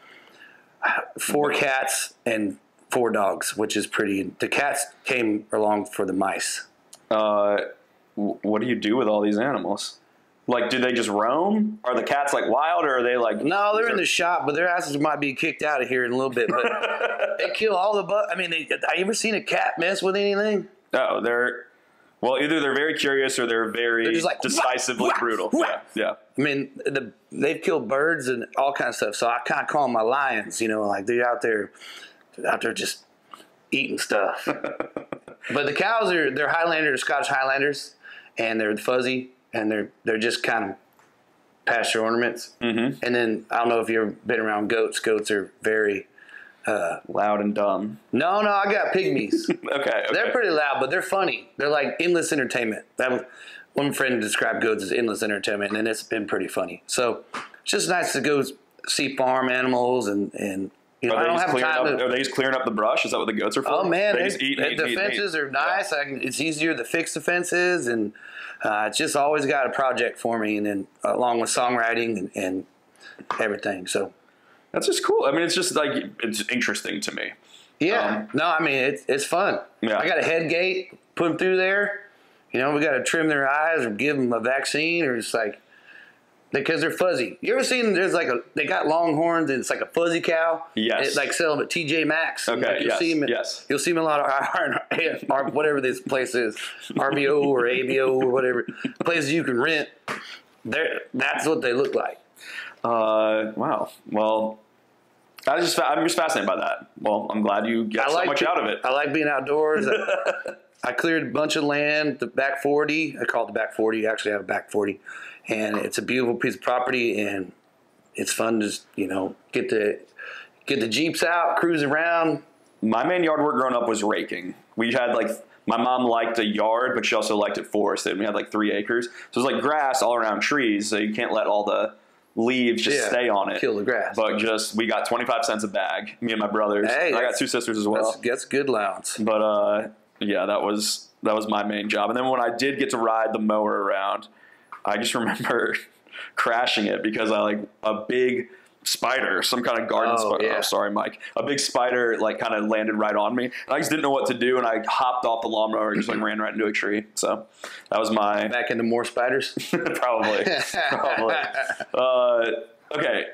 four cats, and four dogs, which is pretty. The cats came along for the mice. Uh, what do you do with all these animals? Like, do they just roam? Are the cats, like, wild, or are they, like... No, they're in the shop, but their asses might be kicked out of here in a little bit. But they kill all the bugs. I mean, they, have you ever seen a cat mess with anything? No, they're... Well, either they're very curious or they're very they're just like, decisively wah, brutal. Wah. Yeah, yeah. I mean, the, they've killed birds and all kinds of stuff, so I kind of call them my lions, you know, like, they're out there out there just eating stuff. But the cows are, they're Highlanders, Scottish Highlanders, and they're fuzzy, and they're they're just kind of pasture ornaments. Mm-hmm. And then, I don't know if you've ever been around goats. Goats are very... Uh, loud and dumb. No, no, I got pygmies. okay, okay. They're pretty loud, but they're funny. They're like endless entertainment. That was, one friend described goats as endless entertainment, and it's been pretty funny. So it's just nice to go see farm animals and, and you know, I don't have time up, to... Are they just clearing up the brush? Is that what the goats are for? Oh, man. They, they just eat, they, eat, the eat, fences eat. are nice. Yeah. I can, it's easier to fix the fences, and uh, it's just always got a project for me, and then along with songwriting and, and everything, so... That's just cool. I mean, it's just like, it's interesting to me. Yeah. Um, no, I mean, it's, it's fun. Yeah. I got a head gate, put them through there. You know, we got to trim their eyes or give them a vaccine or just like, because they're fuzzy. You ever seen, there's like a, they got long horns and it's like a fuzzy cow. Yes. It like sell them at T J Maxx. Okay. Like you'll yes. See them at, yes. You'll see them a lot of R, whatever this place is, R B O or A B O or whatever, places you can rent. They're, that's what they look like. Uh, wow. Well, I just, I'm just fascinated by that. Well, I'm glad you got so much out of it. I like being outdoors. I, I cleared a bunch of land, the back forty. I call it the back forty. You actually have a back forty. And it's a beautiful piece of property, and it's fun to, just, you know, get the, get the Jeeps out, cruise around. My main yard work growing up was raking. We had like... My mom liked a yard, but she also liked it forested. We had like three acres. So it was like grass all around trees, so you can't let all the leaves just yeah, stay on it. Kill the grass. But just, we got twenty-five cents a bag, me and my brothers. Hey, I got two sisters as well. That's, that's good allowance. But uh, yeah, that was, that was my main job. And then when I did get to ride the mower around, I just remember crashing it because I like a big... spider, some kind of garden oh, spider. Yeah. Oh, sorry, Mike. A big spider, like, kind of landed right on me. And I just didn't know what to do, and I hopped off the lawnmower and just, like, ran right into a tree. So that was my... Back into more spiders? Probably. Probably. Uh, okay.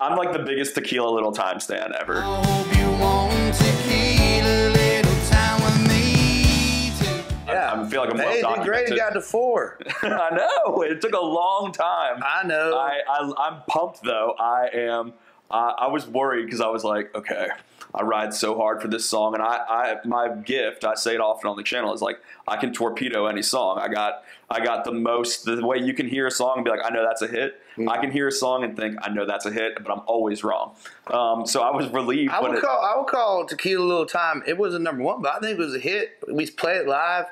I'm, like, the biggest tequila little time stand ever. I hope you want tequila little time with me too. Yeah. I, I feel like I'm hey, well documented. Hey, Grady got to four. I know. It took a long time. I know. I, I, I'm pumped, though. I am I, I was worried because I was like, okay, I ride so hard for this song, and I, I, my gift, I say it often on the channel, is like, I can torpedo any song. I got, I got the most, the way you can hear a song and be like, I know that's a hit. Mm-hmm. I can hear a song and think, I know that's a hit, but I'm always wrong. Um, so I was relieved. I would, it, call, I would call Tequila Little Time, it wasn't number one, but I think it was a hit. We played it live.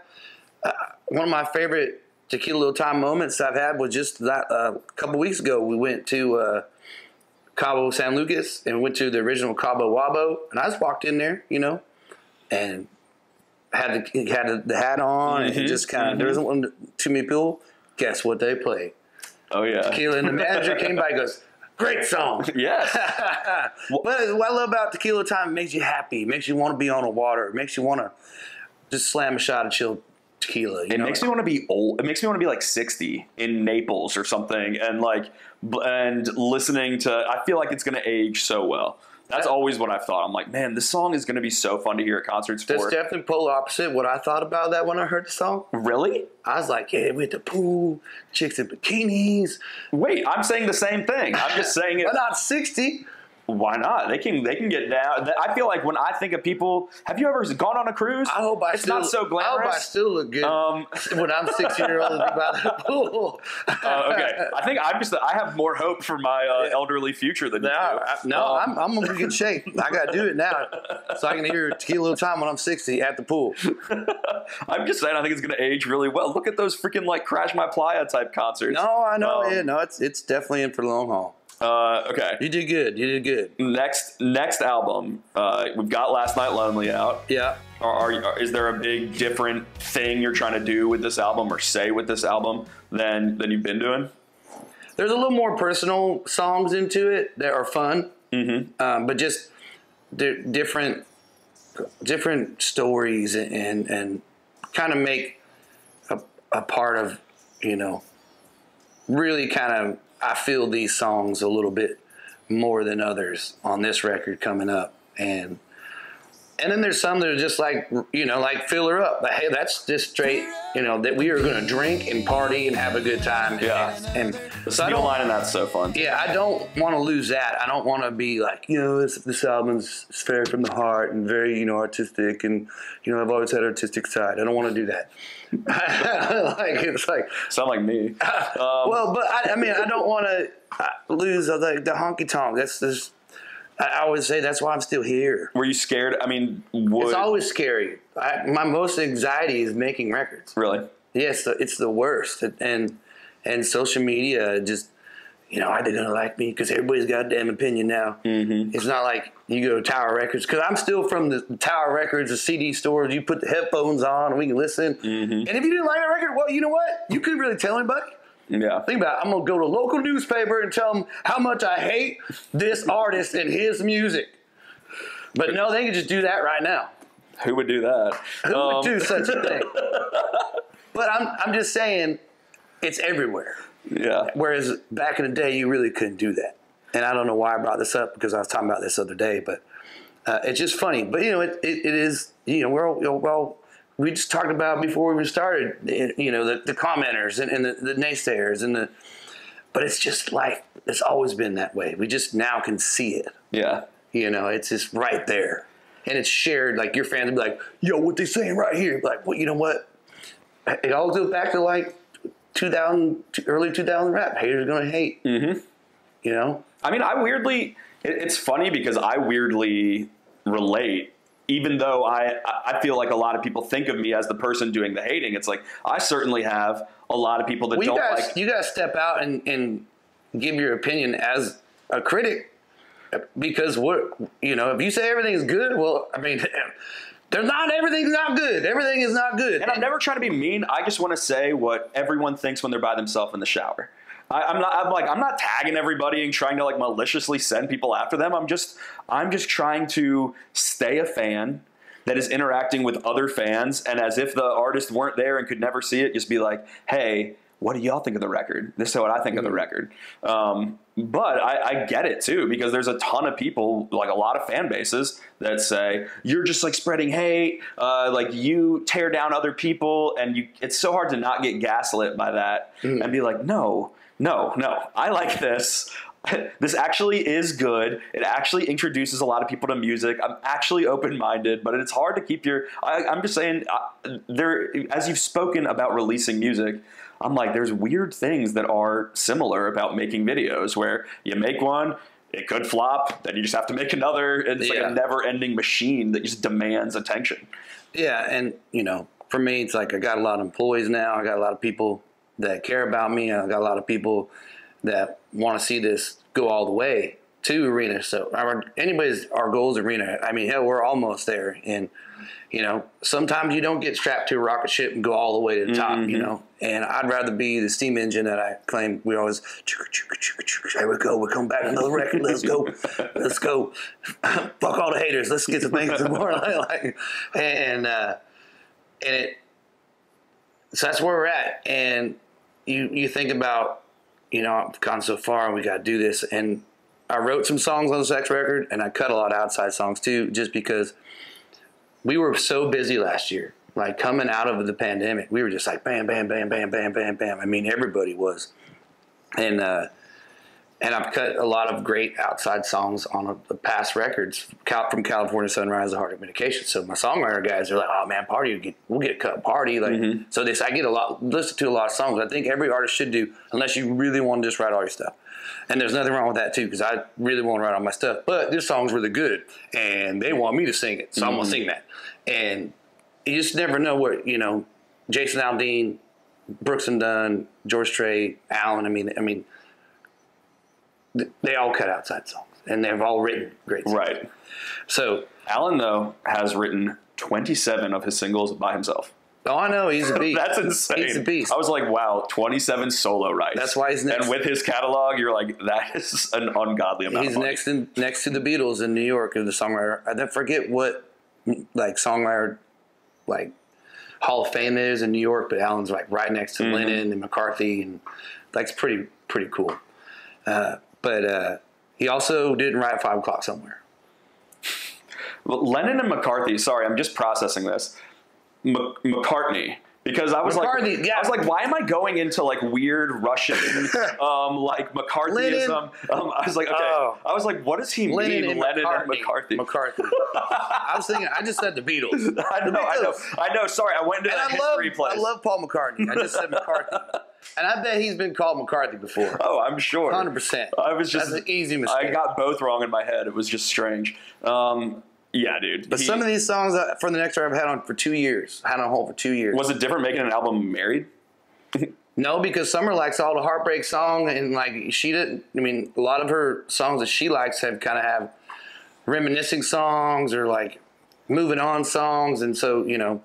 Uh, one of my favorite Tequila Little Time moments I've had was just that, uh, a couple weeks ago, we went to, uh, Cabo San Lucas, and went to the original Cabo Wabo, and I just walked in there, you know, and had the, had the hat on, mm-hmm, and just kind of, mm-hmm, there wasn't too many people. Guess what they played? Oh, yeah. Tequila. And the manager came by and goes, great song. Yes. Well, what I love about Tequila Time, it makes you happy. It makes you want to be on the water. It makes you want to just slam a shot of chill tequila. It know? makes me want to be old. It makes me want to be like sixty in Naples or something, and like, and listening to, I feel like it's going to age so well. That's that, always what I've thought. I'm like, man, this song is going to be so fun to hear at concerts. That's for definitely polar opposite what I thought about that when I heard the song. Really? I was like, yeah, we at the pool, chicks in bikinis. Wait, I'm saying the same thing. I'm just saying it. We're not sixty. Why not? They can they can get down. I feel like when I think of people, have you ever gone on a cruise? I hope I it's still, not so glamorous. I hope I still look good um, when I'm sixteen year old by the pool. Uh, okay, I think I'm just I have more hope for my uh, elderly future than no, you do. No, um, I'm I'm in pretty good shape. I got to do it now, so I can hear Tequila Little Time when I'm sixty at the pool. I'm just saying, I think it's going to age really well. Look at those freaking like Crash My Playa type concerts. No, I know. Um, yeah, no, it's it's definitely in for the long haul. Uh, okay. You did good. You did good. Next, next album, uh, we've got Last Night Lonely out. Yeah. Are, are, are, is there a big different thing you're trying to do with this album or say with this album than, than you've been doing? There's a little more personal songs into it that are fun, mm-hmm, um, but just di different, different stories and, and, and kind of make a, a part of, you know, really kind of, I feel these songs a little bit more than others on this record coming up. And and then there's some that are just like, you know, like Fill Her Up. But hey, that's just straight, you know, that we are going to drink and party and have a good time. And, yeah. And, and the so line in that's so fun. Yeah, I don't want to lose that. I don't want to be like, you know, this, this album's very from the heart and very, you know, artistic. And, you know, I've always had an artistic side. I don't want to do that. Like it's like sound like me. Uh, um, well, but I, I mean, I don't want to lose uh, like the honky tonk. That's this. I always say that's why I'm still here. Were you scared? I mean, would... it's always scary. I, my most anxiety is making records. Really? Yes, yeah, it's, it's the worst. And and social media just, you know, are they gonna like me? Because everybody's got a damn opinion now. Mm-hmm. It's not like you go to Tower Records, because I'm still from the Tower Records, the C D stores. You put the headphones on and we can listen. Mm-hmm. And if you didn't like that record, well, you know what? You couldn't really tell anybody. Yeah. Think about it. I'm going to go to a local newspaper and tell them how much I hate this artist and his music. But no, they can just do that right now. Who would do that? Who um. would do such a thing? But I'm, I'm just saying it's everywhere. Yeah. Whereas back in the day, you really couldn't do that. And I don't know why I brought this up, because I was talking about this other day, but uh, it's just funny. But, you know, it, it, it is, you know, we're all, you know, well, we just talked about before we even started, you know, the, the commenters and, and the, the naysayers and the, but it's just life. It's always been that way. We just now can see it. Yeah. You know, it's just right there. And it's shared. Like your fans will be like, yo, what they saying right here? Like, well, you know what? It all goes back to like two thousand, early two thousand rap. Haters gonna hate. Mm-hmm. You know? I mean, I weirdly, it, it's funny because I weirdly relate. Even though I, I feel like a lot of people think of me as the person doing the hating, it's like I certainly have a lot of people that well, don't you guys, like. You got to step out and, and give your opinion as a critic, because we're, you know, if you say everything is good, well, I mean, there's not everything's not good. Everything is not good. And I'm never trying to be mean. I just want to say what everyone thinks when they're by themselves in the shower. I, I'm not. I'm like. I'm not tagging everybody and trying to like maliciously send people after them. I'm just. I'm just trying to stay a fan that is interacting with other fans, and as if the artist weren't there and could never see it, just be like, "Hey, what do y'all think of the record? This is what I think of the record." Um, but I, I get it too, because there's a ton of people, like a lot of fan bases, that say you're just like spreading hate, uh, like you tear down other people, and you. It's so hard to not get gaslit by that, mm. and be like, no. No, no, I like this. this actually is good. It actually introduces a lot of people to music. I'm actually open-minded, but it's hard to keep your, I, I'm just saying, I, there, as you've spoken about releasing music, I'm like, there's weird things that are similar about making videos where you make one, it could flop, then you just have to make another. And it's yeah. like a never-ending machine that just demands attention. Yeah, and, you know, for me, it's like I got a lot of employees now. I got a lot of people that care about me. I got a lot of people that want to see this go all the way to arena. So our, anybody's, our goal's arena. I mean, hell, we're almost there. And, you know, sometimes you don't get strapped to a rocket ship and go all the way to the top, mm-hmm. you know. And I'd rather be the steam engine that I claim we always, choo, choo, choo, choo, here we go. We're coming back another record. Let's go. Let's go. Fuck all the haters. Let's get the things more like. And, uh, and it, so that's where we're at. And you, you think about, you know, I've gone so far and we got to do this. And I wrote some songs on this next record, and I cut a lot of outside songs too, just because we were so busy last year. Like coming out of the pandemic, we were just like bam, bam, bam, bam, bam, bam, bam. I mean, everybody was. And uh, and I've cut a lot of great outside songs on a, the past records from California Sunrise to Heartache Medication. So my songwriter guys are like, oh man, Pardi, we'll get a cut, Pardi. Like, mm-hmm. So this, I get a lot, listen to a lot of songs. I think every artist should do, unless you really want to just write all your stuff. And there's nothing wrong with that too, because I really want to write all my stuff. But this song's really good, and they want me to sing it, so mm-hmm. I'm gonna sing that. And you just never know what, you know. Jason Aldean, Brooks and Dunn, George Strait, Alan. I mean, I mean, they all cut outside songs, and they've all written great songs. Right. So Alan though has written twenty-seven of his singles by himself. Oh, I know. He's a beast. That's insane. He's a beast. I was like, wow, twenty-seven solo rights. That's why he's next. And with his catalog, you're like, that is an ungodly amount he's of money. He's next, in, next to the Beatles in New York of the songwriter. I don't forget what, like, songwriter, like, Hall of Fame is in New York, but Alan's, like, right next to mm-hmm. Lennon and McCarthy. And that's pretty, pretty cool. Uh, but uh, he also didn't write Five O'Clock Somewhere. Well, Lennon and McCarthy, sorry, I'm just processing this. M- McCartney, because I was McCartney, like, yeah. I was like, why am I going into like weird Russian, um, like McCarthyism? Um, I was like, okay, oh. I was like, what does he Lennon mean, and Lennon McCartney. and McCarthy? McCarthy. I was thinking, I just said the Beatles. I know, the Beatles. I know, I know. Sorry, I went into and that I history love, place. I love Paul McCartney. I just said McCarthy, and I bet he's been called McCarthy before. Oh, I'm sure, one hundred percent. I was just That's an easy mistake. I got both wrong in my head. It was just strange. Um, Yeah, dude. But he, some of these songs from the next record I've had on for two years. I had on hold for two years. Was it different making an album married? No, because Summer likes all the heartbreak song, and like she didn't. I mean, a lot of her songs that she likes have kind of have reminiscing songs or like moving on songs, and so you know,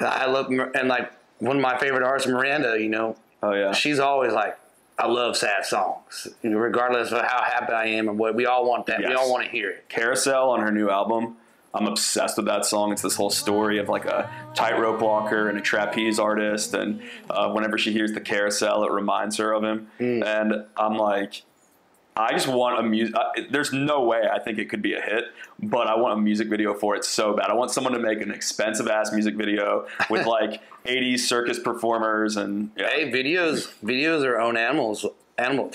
I love and like one of my favorite artists, Miranda. You know, oh yeah, she's always like, I love sad songs, regardless of how happy I am and what we all want that. Yes. We all want to hear it. Carousel on her new album. I'm obsessed with that song. It's this whole story of like a tightrope walker and a trapeze artist. And uh, whenever she hears the carousel, it reminds her of him. Mm. And I'm like, I just want a music. There's no way I think it could be a hit, but I want a music video for it so bad. I want someone to make an expensive ass music video with like eighties circus performers and. Yeah. Hey, videos! Videos are own animals. Animal.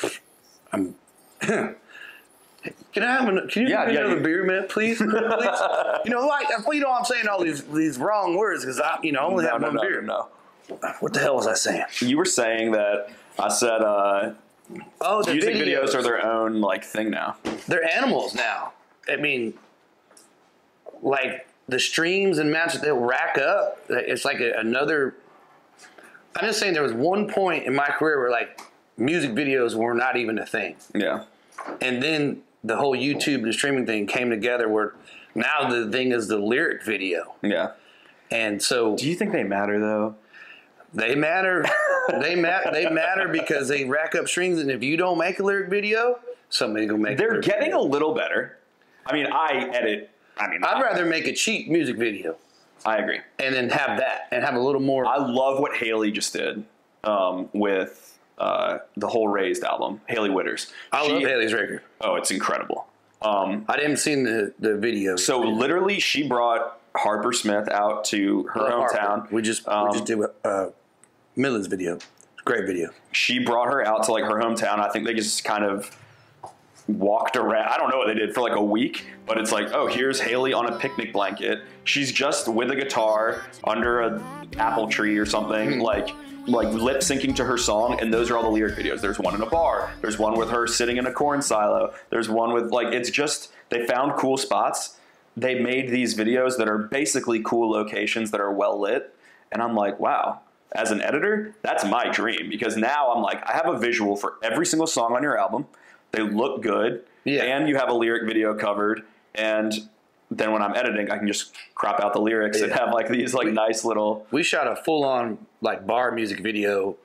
I'm. Can I have a? Can you yeah, give me yeah, another yeah. beer, man? Please, please. You know, like you know, I'm saying all these these wrong words because I, you know, only no, have no, one no, beer. No. What the hell was I saying? You were saying that I said. Uh, Oh, the music videos. videos are their own like thing now. They're animals now. I mean, like the streams and matches they'll rack up. It's like a, another. I'm just saying there was one point in my career where like music videos were not even a thing. Yeah. And then the whole YouTube and the streaming thing came together. Where now the thing is the lyric video. Yeah. And so, do you think they matter though? They matter. They matter. They matter because they rack up streams, and if you don't make a lyric video, somebody's gonna make. They're a getting video. a little better. I mean, I edit. I mean, I'd I, rather make a cheap music video. I agree, and then have that, and have a little more. I love what Hailey just did um, with uh, the whole Raised album. Hailey Whitters. I she, love Hailey's record. Oh, it's incredible. Um, I didn't see the the video. So literally, she brought Harper Smith out to her love hometown. Harper. We just um, we just did. Uh, Millen's video, great video. She brought her out to like her hometown. I think they just kind of walked around. I don't know what they did for like a week, but it's like, oh, here's Hailey on a picnic blanket. She's just with a guitar under an apple tree or something, like like lip syncing to her song. And those are all the lyric videos. There's one in a bar. There's one with her sitting in a corn silo. There's one with like, it's just, they found cool spots. They made these videos that are basically cool locations that are well lit. And I'm like, wow. As an editor, that's my dream, because now I'm like, I have a visual for every single song on your album. They look good, yeah. And you have a lyric video covered, and then when I'm editing, I can just crop out the lyrics, yeah. And have like these like we, nice little... We shot a full-on like bar music video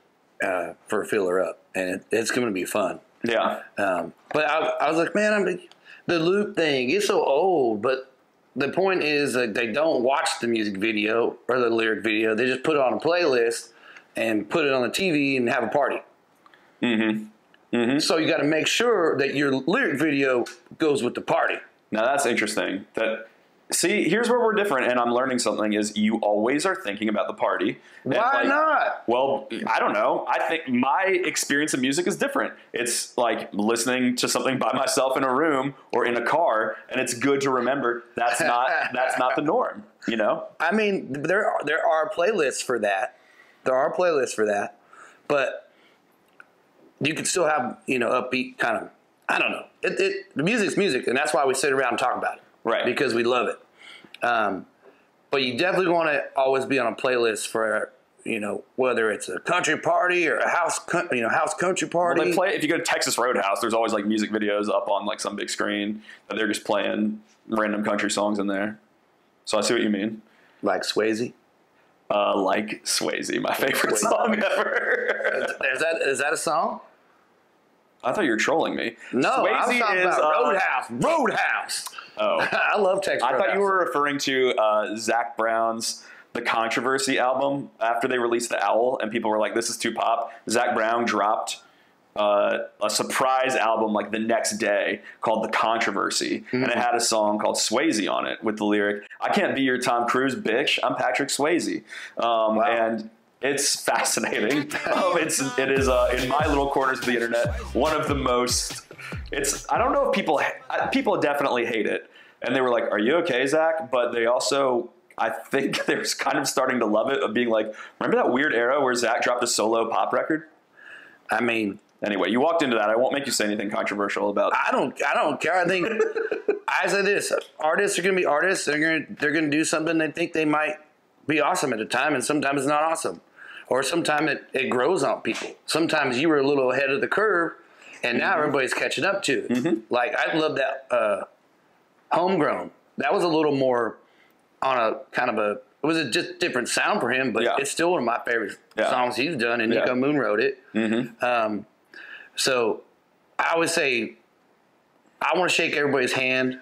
uh, for Filler Up, and it, it's going to be fun. Yeah. Um, but I, I was like, man, I'm, the loop thing, it's so old, but the point is that they don't watch the music video or the lyric video. They just put it on a playlist and put it on the T V and have a party. Mm-hmm. Mm-hmm. So you got to make sure that your lyric video goes with the party. Now that's interesting. That see, here's where we're different, and I'm learning something. Is you always are thinking about the party? Why like, not? Well, I don't know. I think my experience of music is different. It's like listening to something by myself in a room or in a car, and it's good to remember that's not that's not the norm. You know? I mean, there are, there are playlists for that. There are playlists for that, but. You can still have, you know, upbeat kind of, I don't know. It, it, the music's music, and that's why we sit around and talk about it. Right. Because we love it. Um, but you definitely want to always be on a playlist for, you know, whether it's a country party or a house, you know, house country party. Well, they play, if you go to Texas Roadhouse, there's always like music videos up on like some big screen, and they're just playing random country songs in there. So I see what you mean. Like Swayze? Uh, like Swayze, my favorite Swayze. Song ever. Is that, is that a song? I thought you were trolling me. No, Swayze I was talking is, about Roadhouse. Uh, Roadhouse. Oh. I love Texas Roadhouse. I thought you were referring to uh, Zach Brown's The Controversy album. After they released The Owl and people were like, this is too pop, Zach Brown dropped uh, a surprise album like the next day called The Controversy. Mm-hmm. And it had a song called Swayze on it with the lyric, I can't be your Tom Cruise, bitch. I'm Patrick Swayze. Um, wow. And... It's fascinating. Um, it's it is uh, in my little corners of the internet one of the most. It's I don't know if people people definitely hate it, and they were like, "Are you okay, Zach?" But they also I think they're kind of starting to love it of being like, "Remember that weird era where Zach dropped a solo pop record?" I mean, anyway, you walked into that. I won't make you say anything controversial about. I don't. I don't care. I think I say this: artists are going to be artists. They're going. They're going to do something they think they might be awesome at a time, and sometimes it's not awesome. Or sometimes it, it grows on people. Sometimes you were a little ahead of the curve, and now mm-hmm. everybody's catching up to it. Mm-hmm. Like, I love that uh, Homegrown. That was a little more on a kind of a, it was a just different sound for him, but yeah. It's still one of my favorite yeah. songs he's done, and yeah. Nico Moon wrote it. Mm-hmm. um, so I always say, I want to shake everybody's hand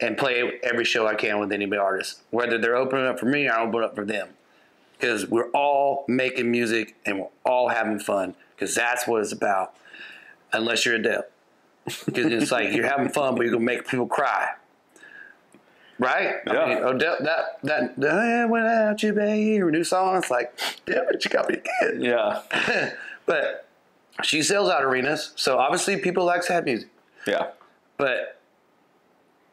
and play every show I can with any artist. Whether they're opening up for me, I open up for them. Because we're all making music and we're all having fun. Because that's what it's about. Unless you're Adele. Because it's like you're having fun, but you're going to make people cry. Right? Yeah. I mean, Adele, that, that, I went out, you baby, her new song. It's like, damn it, you got me good. Yeah. But she sells out arenas. So obviously people like sad music. Yeah. But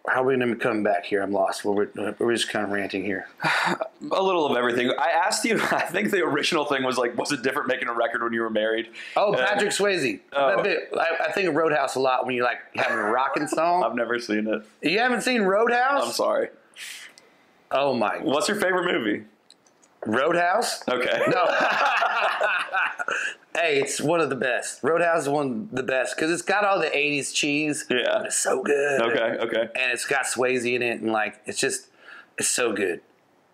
how are we going to come back here? I'm lost. We're, we're just kind of ranting here. A little of everything. I asked you, I think the original thing was like, was it different making a record when you were married? Oh, and, Patrick Swayze. Oh. I, I think of Roadhouse a lot when you're like having a rocking song. I've never seen it. You haven't seen Roadhouse? I'm sorry. Oh, my God. What's your favorite movie? Roadhouse? Okay. No. Hey, it's one of the best. Roadhouse is one of the best because it's got all the eighties cheese. Yeah. It's so good. Okay, okay. And it's got Swayze in it, and like, it's just, it's so good.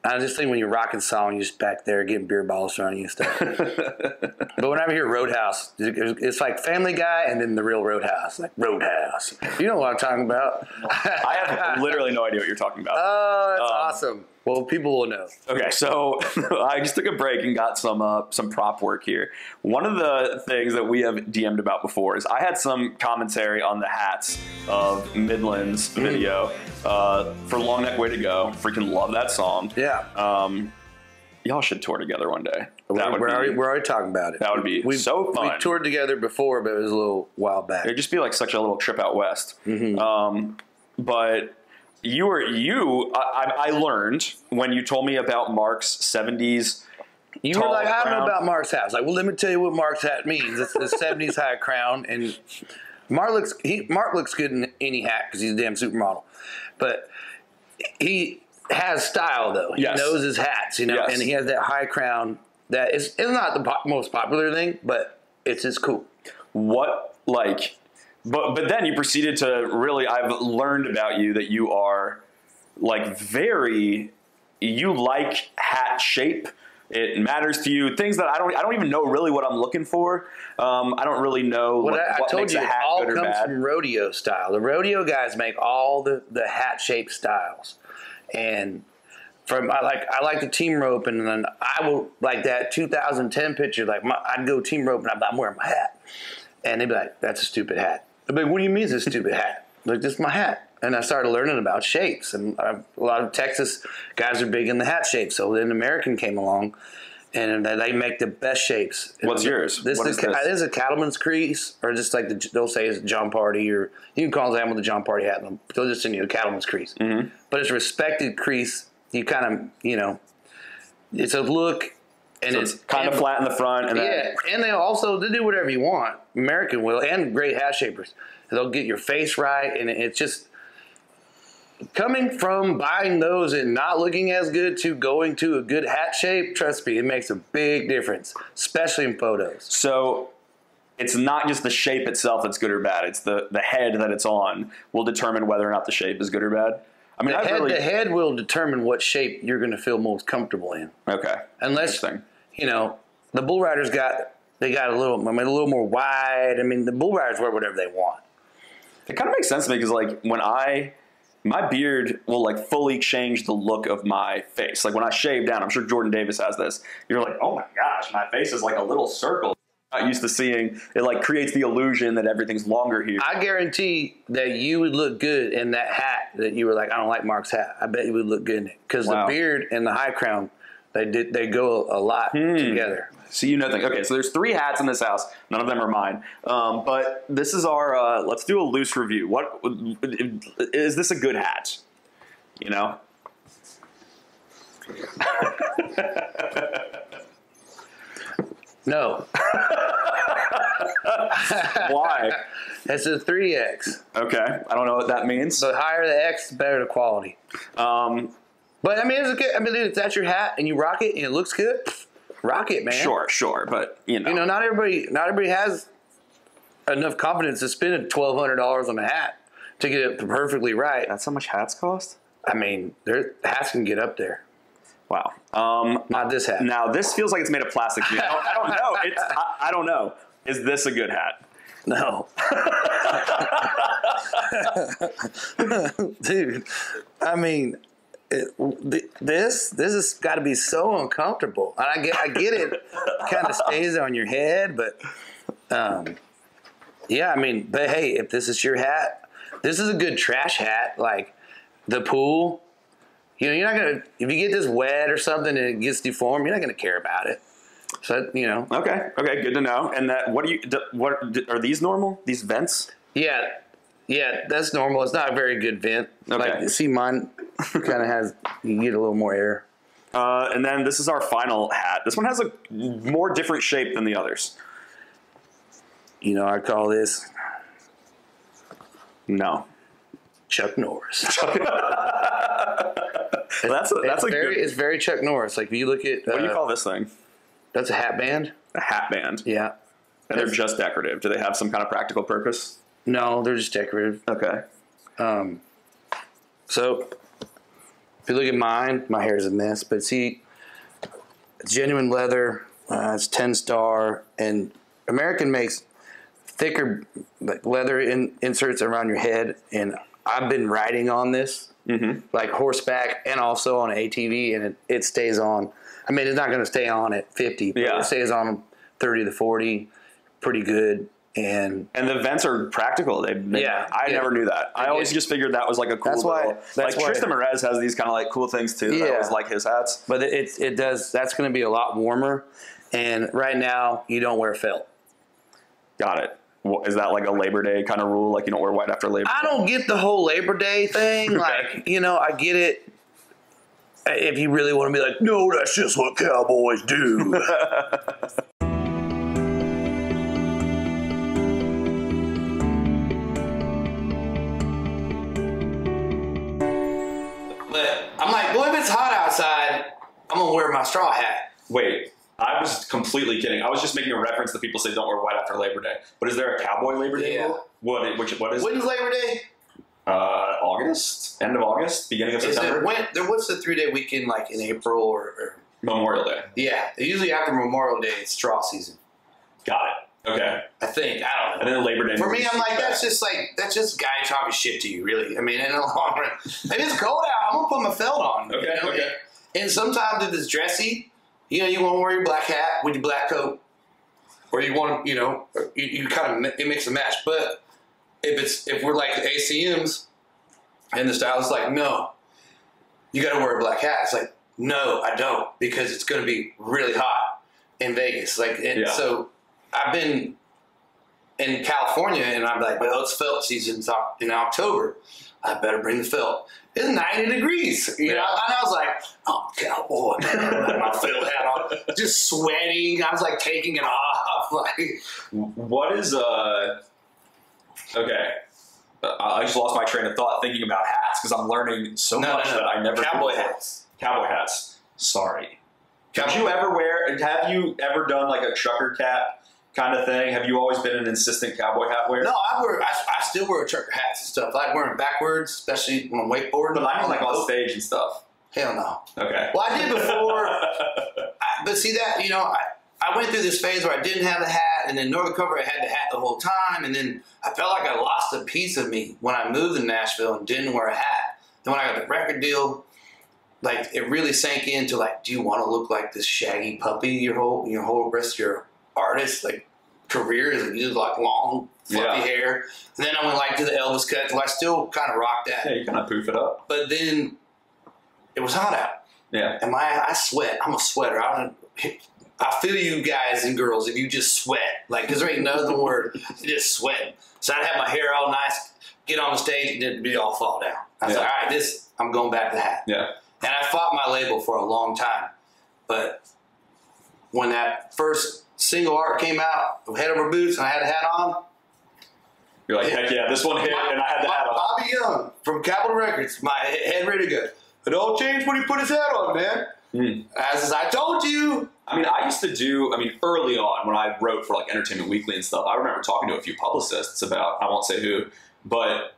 I just think when you're rocking song, you're just back there getting beer balls around you and stuff. But whenever you hear Roadhouse, it's like Family Guy and then the real Roadhouse. Like, Roadhouse. You know what I'm talking about. I have literally no idea what you're talking about. Oh, that's um, awesome. Well, people will know. Okay, so I just took a break and got some uh, some prop work here. One of the things that we have D M'd about before is I had some commentary on the hats of Midland's video uh, for Long Neck Way to Go. Freaking love that song. Yeah. Um, y'all should tour together one day. That we're, would already, be, we're already talking about it. That would be we, so fun. We toured together before, but it was a little while back. It'd just be like such a little trip out west. Mm-hmm. Um, but you were you. I, I learned when you told me about Mark's seventies. You were like, I don't know about Mark's hat. I was like, well, let me tell you what Mark's hat means. It's the seventies high crown, and Mark looks he Mark looks good in any hat because he's a damn supermodel, but he has style though. He yes. knows his hats, you know, yes. and he has that high crown. That is, it's not the pop, most popular thing, but it's just cool. What like, but but then you proceeded to really. I've learned about you that you are like very. You like hat shape. It matters to you. Things that I don't. I don't even know really what I'm looking for. Um, I don't really know well, like, I, what I told makes you, a hat it all good or comes bad. From rodeo style. The rodeo guys make all the, the hat shaped styles, and from I like I like the team rope, and then I will like that two thousand ten picture. Like my, I'd go team rope, and I'm, I'm wearing my hat, and they'd be like, "That's a stupid hat." I'd be like, "What do you mean it's a stupid hat?" Like, "This is my hat." And I started learning about shapes, and a lot of Texas guys are big in the hat shape. So then American came along, and they make the best shapes. What's yours? This is a cattleman's crease, or just like the, they'll say it's Jon Pardi, or you can call them with the Jon Pardi hat. And they'll just send you a cattleman's crease, mm-hmm. but it's a respected crease. You kind of, you know, it's a look. And so it's, it's kind and, of flat in the front, and yeah, that. And they also they do whatever you want. American will, and great hat shapers, they'll get your face right, and it's just. Coming from buying those and not looking as good to going to a good hat shape, trust me, it makes a big difference, especially in photos. So it's not just the shape itself that's good or bad. It's the, the head that it's on will determine whether or not the shape is good or bad. I mean, the, head, really... the head will determine what shape you're going to feel most comfortable in. Okay. Unless, you know, the bull riders got, they got a little, I mean, a little more wide. I mean, the bull riders wear whatever they want. It kind of makes sense to me because, like, when I... My beard will like fully change the look of my face. Like when I shave down, I'm sure Jordan Davis has this. You're like, oh my gosh, my face is like a little circle. I'm not used to seeing it. Like creates the illusion that everything's longer here. I guarantee that you would look good in that hat that you were like, I don't like Mark's hat. I bet you would look good in it because wow. the beard and the high crown, they did they go a lot hmm. together. So you know things. Okay, so there's three hats in this house. None of them are mine. Um, but this is our, uh, let's do a loose review. What, is this a good hat? You know? No. Why? It's a three X. Okay, I don't know what that means. The higher the X, the better the quality. Um, but I mean, it's a good, I mean, if that's your hat and you rock it and it looks good, rock it, man. Sure, sure, but you know, you know, not everybody, not everybody has enough confidence to spend twelve hundred dollars on a hat to get it perfectly right. That's how much hats cost. I mean, their hats can get up there. Wow. Um, not this hat. Now this feels like it's made of plastic. I don't, I don't know. It's, I, I don't know. Is this a good hat? No. Dude, I mean. It, this this has got to be so uncomfortable, and I get I get it, kind of stays on your head, but um, yeah, I mean, but hey, if this is your hat, this is a good trash hat, like the pool. You know, you're not gonna if you get this wet or something and it gets deformed, you're not gonna care about it. So you know. Okay. Okay. Good to know. And that what do you what are these normal? These vents? Yeah. Yeah, that's normal. It's not a very good vent. Okay. Like, see, mine kind of has, you get a little more air. Uh, and then this is our final hat. This one has a more different shape than the others. You know, I call this... No. Chuck Norris. Chuck that's a, that's a very, good... It's very Chuck Norris. Like, if you look at... What uh, do you call this thing? That's a hat band. A hat band. Yeah. And that's... they're just decorative. Do they have some kind of practical purpose? No, they're just decorative. Okay. Um, so, if you look at mine, my hair's a mess, but see, it's genuine leather, uh, it's ten star, and American makes thicker like leather in, inserts around your head, and I've been riding on this, mm-hmm. like horseback, and also on an A T V, and it, it stays on. I mean, it's not going to stay on at fifty, but yeah. it stays on thirty to forty, pretty good. And and the vents are practical. They, they yeah, I yeah. never knew that. I always yeah. just figured that was like a cool. That's why. Little, that's like why Tristan Merez has these kind of like cool things too. Yeah, that was like his hats. But it it does. That's going to be a lot warmer. And right now you don't wear felt. Got it. Well, is that like a Labor Day kind of rule? Like you don't wear white after Labor Day? I don't get the whole Labor Day thing. Like you know, I get it. If you really want to be like, no, that's just what cowboys do. But I'm like, well, if it's hot outside, I'm going to wear my straw hat. Wait, I was completely kidding. I was just making a reference that people say don't wear white after Labor Day. But is there a cowboy Labor Day? Yeah. What, which, what is When's it? Labor Day? Uh, August? End of August? Beginning of is September? It, when, there was a three-day weekend like in April or, or... Memorial Day. Yeah. Usually after Memorial Day, it's straw season. Got it. Okay. I think. I don't know. And then Labor Day. For me, I'm like, that's just like, that's just guy talking shit to you, really. I mean, in the long run. If it's cold out, I'm going to put my felt on. Okay, you know? Okay. And sometimes if it's dressy, you know, you want to wear your black hat with your black coat. Or you want to, you know, you, you kind of, it makes a match. But if it's if we're like the A C Ms and the stylist is like, no, you got to wear a black hat. It's like, no, I don't, because it's going to be really hot in Vegas. Like, and yeah. so I've been in California and I'm like, well, it's felt season in October. I better bring the felt. It's ninety degrees, you yeah. know? And I was like, oh, cowboy, man, my felt hat on, just sweating. I was like taking it off. Like, what is uh? Okay, uh, I just lost my train of thought thinking about hats because I'm learning so no, much no, no. that I never cowboy hats. Cowboy hats. Sorry. Cowboy Did you hat. ever wear? Have you ever done like a trucker cap kind of thing? Have you always been an insistent cowboy hat wearer? No, I wear. I, I still wear trucker hats and stuff. I like wearing backwards, especially when I'm wakeboarding. But I don't like on stage and stuff. Hell no. Okay. Well, I did before, I, but see that you know. I, I went through this phase where I didn't have the hat, and then Northern Comfort I had the hat the whole time, and then I felt like I lost a piece of me when I moved to Nashville and didn't wear a hat. Then when I got the record deal, like it really sank into like, do you want to look like this shaggy puppy your whole your whole rest of your artist like career? Is like you just like long fluffy yeah. hair. And then I went like to the Elvis cut, so I still kind of rocked that. Yeah, you kind of poof it up. But then it was hot out. Yeah, and my I sweat. I'm a sweater. I don't. I feel you guys and girls if you just sweat. Like, because there ain't no other word. Just sweat. So I'd have my hair all nice, get on the stage, and it'd be all fall down. I was yeah. like, all right, this, I'm going back to that. Yeah. And I fought my label for a long time. But when that first single art came out, Head Over Boots, and I had a hat on. You're like, heck yeah, this one hit, my, and I had the hat on. Bobby Young from Capitol Records, my head ready to go. It all changed when he put his hat on, man. Mm. As I told you. I mean, I used to do, I mean, early on when I wrote for like Entertainment Weekly and stuff, I remember talking to a few publicists about, I won't say who, but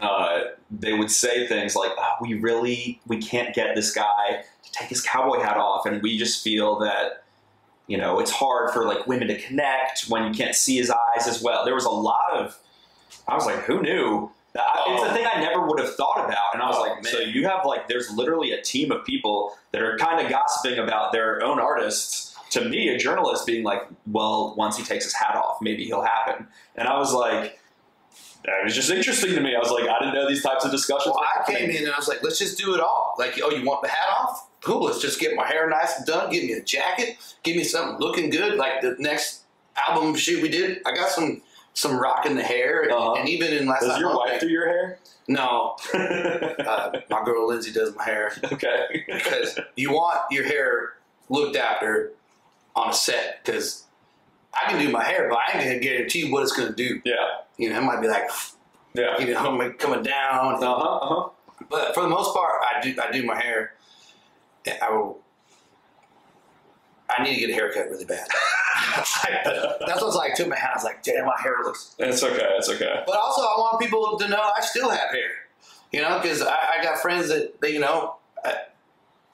uh, they would say things like, oh, we really, we can't get this guy to take his cowboy hat off. And we just feel that, you know, it's hard for like women to connect when you can't see his eyes as well. There was a lot of, I was like, who knew? I, it's a thing I never would have thought about, and I was oh, like, man. So you have like, there's literally a team of people that are kind of gossiping about their own artists. To me, a journalist being like, well, once he takes his hat off, maybe he'll happen. And I was like, that was just interesting to me. I was like, I didn't know these types of discussions. Well, I came in and I was like, let's just do it all. Like, oh, you want the hat off? Cool, let's just get my hair nice and done, give me a jacket, give me something looking good. Like the next album shoot we did, I got some... Some rock in the hair, and, uh, and even in last night. Does your wife do your hair? No, uh, my girl Lindsay does my hair. Okay, because you want your hair looked after on a set. Because I can do my hair, but I ain't gonna guarantee what it's gonna do. Yeah, you know, it might be like, yeah, you know, coming down. Uh huh. Uh huh. But for the most part, I do. I do my hair. I will. I need to get a haircut really bad. That's what's like. Took my hat. I was like, damn, my hair looks. It's okay. It's okay. But also, I want people to know I still have hair. You know, because I, I got friends that they, you know, I,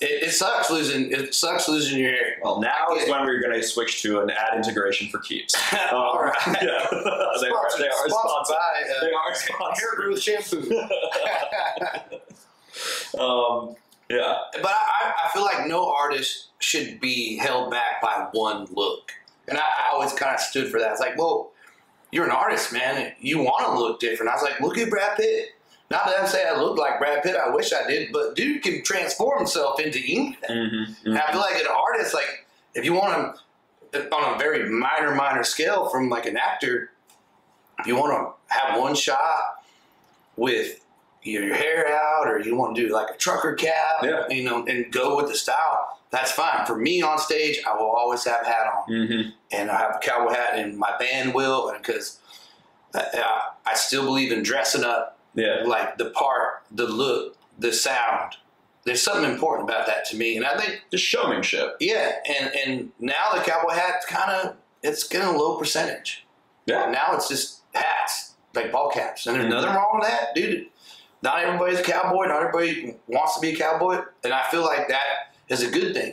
it, it sucks losing. It sucks losing your hair. Well, now is when we're going to switch to an ad integration for keeps. Um, All right. Yeah. they, are, they are sponsored. By, uh, they are sponsored. Hair growth shampoo. um. Yeah. But I, I feel like no artist should be held back by one look. And I, I always kind of stood for that. It's like, well, you're an artist, man. You want to look different. I was like, look at Brad Pitt. Not that I'm saying I look like Brad Pitt. I wish I did. But dude can transform himself into anything. Mm-hmm, mm-hmm. And I feel like an artist, like, if you want to, on a very minor, minor scale from, like, an actor, if you want to have one shot with either your hair out or you want to do, like, a trucker cap, yeah. you know, and go with the style, that's fine. For me on stage, I will always have a hat on. Mm-hmm. And I have a cowboy hat, and my band will, because I, I still believe in dressing up. Yeah. Like the part, the look, the sound. There's something important about that to me. And I think the showmanship. Yeah. And and now the cowboy hat's kind of, it's getting a low percentage. Yeah. Now it's just hats, like ball caps. And there's mm-hmm. nothing wrong with that, dude. Not everybody's a cowboy. Not everybody wants to be a cowboy. And I feel like that is a good thing.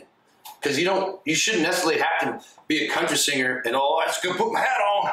Because you don't, you shouldn't necessarily have to be a country singer and, oh, I'm just going to put my hat on.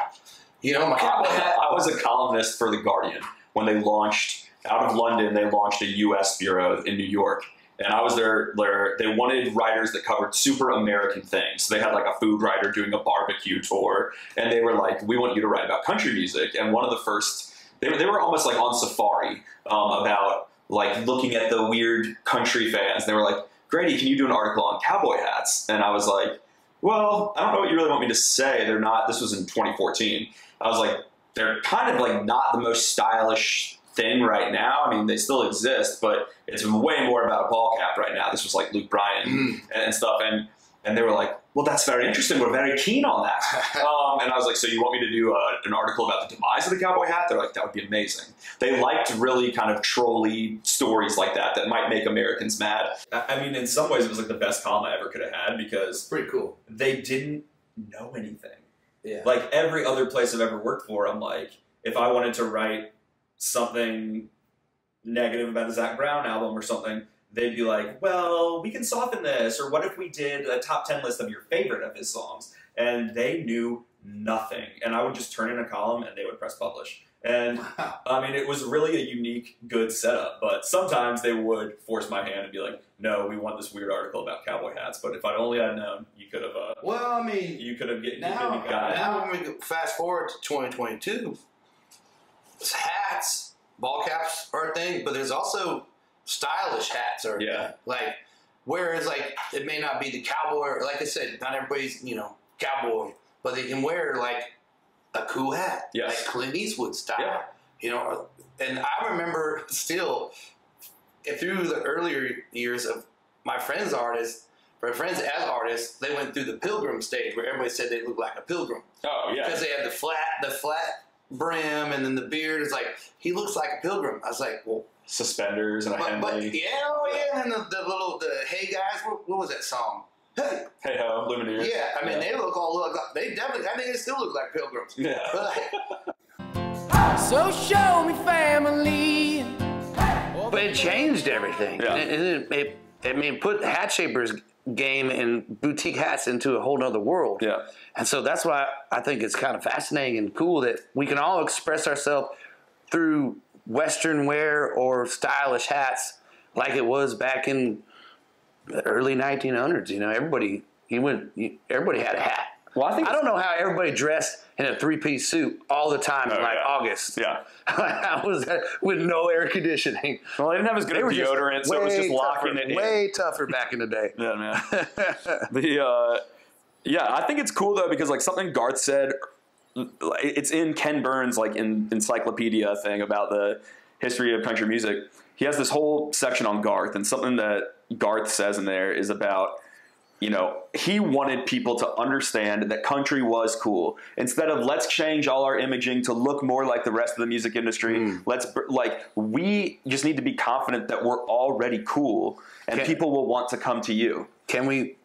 You know, my cowboy hat. I was a columnist for The Guardian. When they launched out of London, they launched a U S bureau in New York, and I was their, their they wanted writers that covered super American things. So they had like a food writer doing a barbecue tour, and they were like, we want you to write about country music. And one of the first, they were, they were almost like on safari um, about like looking at the weird country fans. They were like, Grady, can you do an article on cowboy hats? And I was like, well, I don't know what you really want me to say. They're not, this was in twenty fourteen. I was like, they're kind of like not the most stylish thing right now. I mean, they still exist, but it's way more about a ball cap right now. This was like Luke Bryan mm. and stuff. And and they were like, well, that's very interesting. We're very keen on that. um, and I was like, so you want me to do a, an article about the demise of the cowboy hat? They're like, that would be amazing. They liked really kind of troll-y stories like that that might make Americans mad. I mean, in some ways, it was like the best column I ever could have had because pretty cool. They didn't know anything. Yeah. Like every other place I've ever worked for, I'm like, if I wanted to write something negative about the Zac Brown album or something, they'd be like, well, we can soften this. Or what if we did a top ten list of your favorite of his songs? And they knew nothing. And I would just turn in a column and they would press publish. And wow. I mean, it was really a unique, good setup. But sometimes they would force my hand and be like, no, we want this weird article about cowboy hats. But if I'd only had known, you could have. Uh, well, I mean, you could have gotten now. Now, when we fast forward to twenty twenty-two, hats, ball caps are a thing, but there's also stylish hats are yeah. like whereas like it may not be the cowboy. Like I said, not everybody's you know cowboy, but they can wear like. A cool hat, yes. like Clint Eastwood style, yeah. you know. And I remember still through the earlier years of my friends artists, my friends as artists, they went through the pilgrim stage where everybody said they looked like a pilgrim. Oh yeah, because they had the flat, the flat brim, and then the beard is like he looks like a pilgrim. I was like, well, suspenders and a Henley. But yeah, oh yeah, and the, the little the hey guys, what, what was that song? Hey, hey ho, Lumineers. Yeah, I mean, yeah. they look all look like, they definitely, I think they still look like pilgrims. Yeah. Like, so show me family. But it changed everything. Yeah. And it, it, it, I mean, put hat shapers game and boutique hats into a whole nother world. Yeah. And so that's why I think it's kind of fascinating and cool that we can all express ourselves through Western wear or stylish hats like it was back in the early nineteen hundreds, you know, everybody you went, you, everybody had a hat. Well, I think I don't know how everybody dressed in a three-piece suit all the time oh, in like yeah. August. Yeah, I was that with no air conditioning. Well, they didn't have as good a deodorant, so it was just locking tougher, it in. Way tougher back in the day. Yeah, man. the uh, yeah, I think it's cool though because like something Garth said, it's in Ken Burns' like in encyclopedia thing about the history of country music. He has this whole section on Garth, and something that Garth says in there is about, you know, he wanted people to understand that country was cool. Instead of let's change all our imaging to look more like the rest of the music industry, mm. let's like we just need to be confident that we're already cool, and can, people will want to come to you. Can we,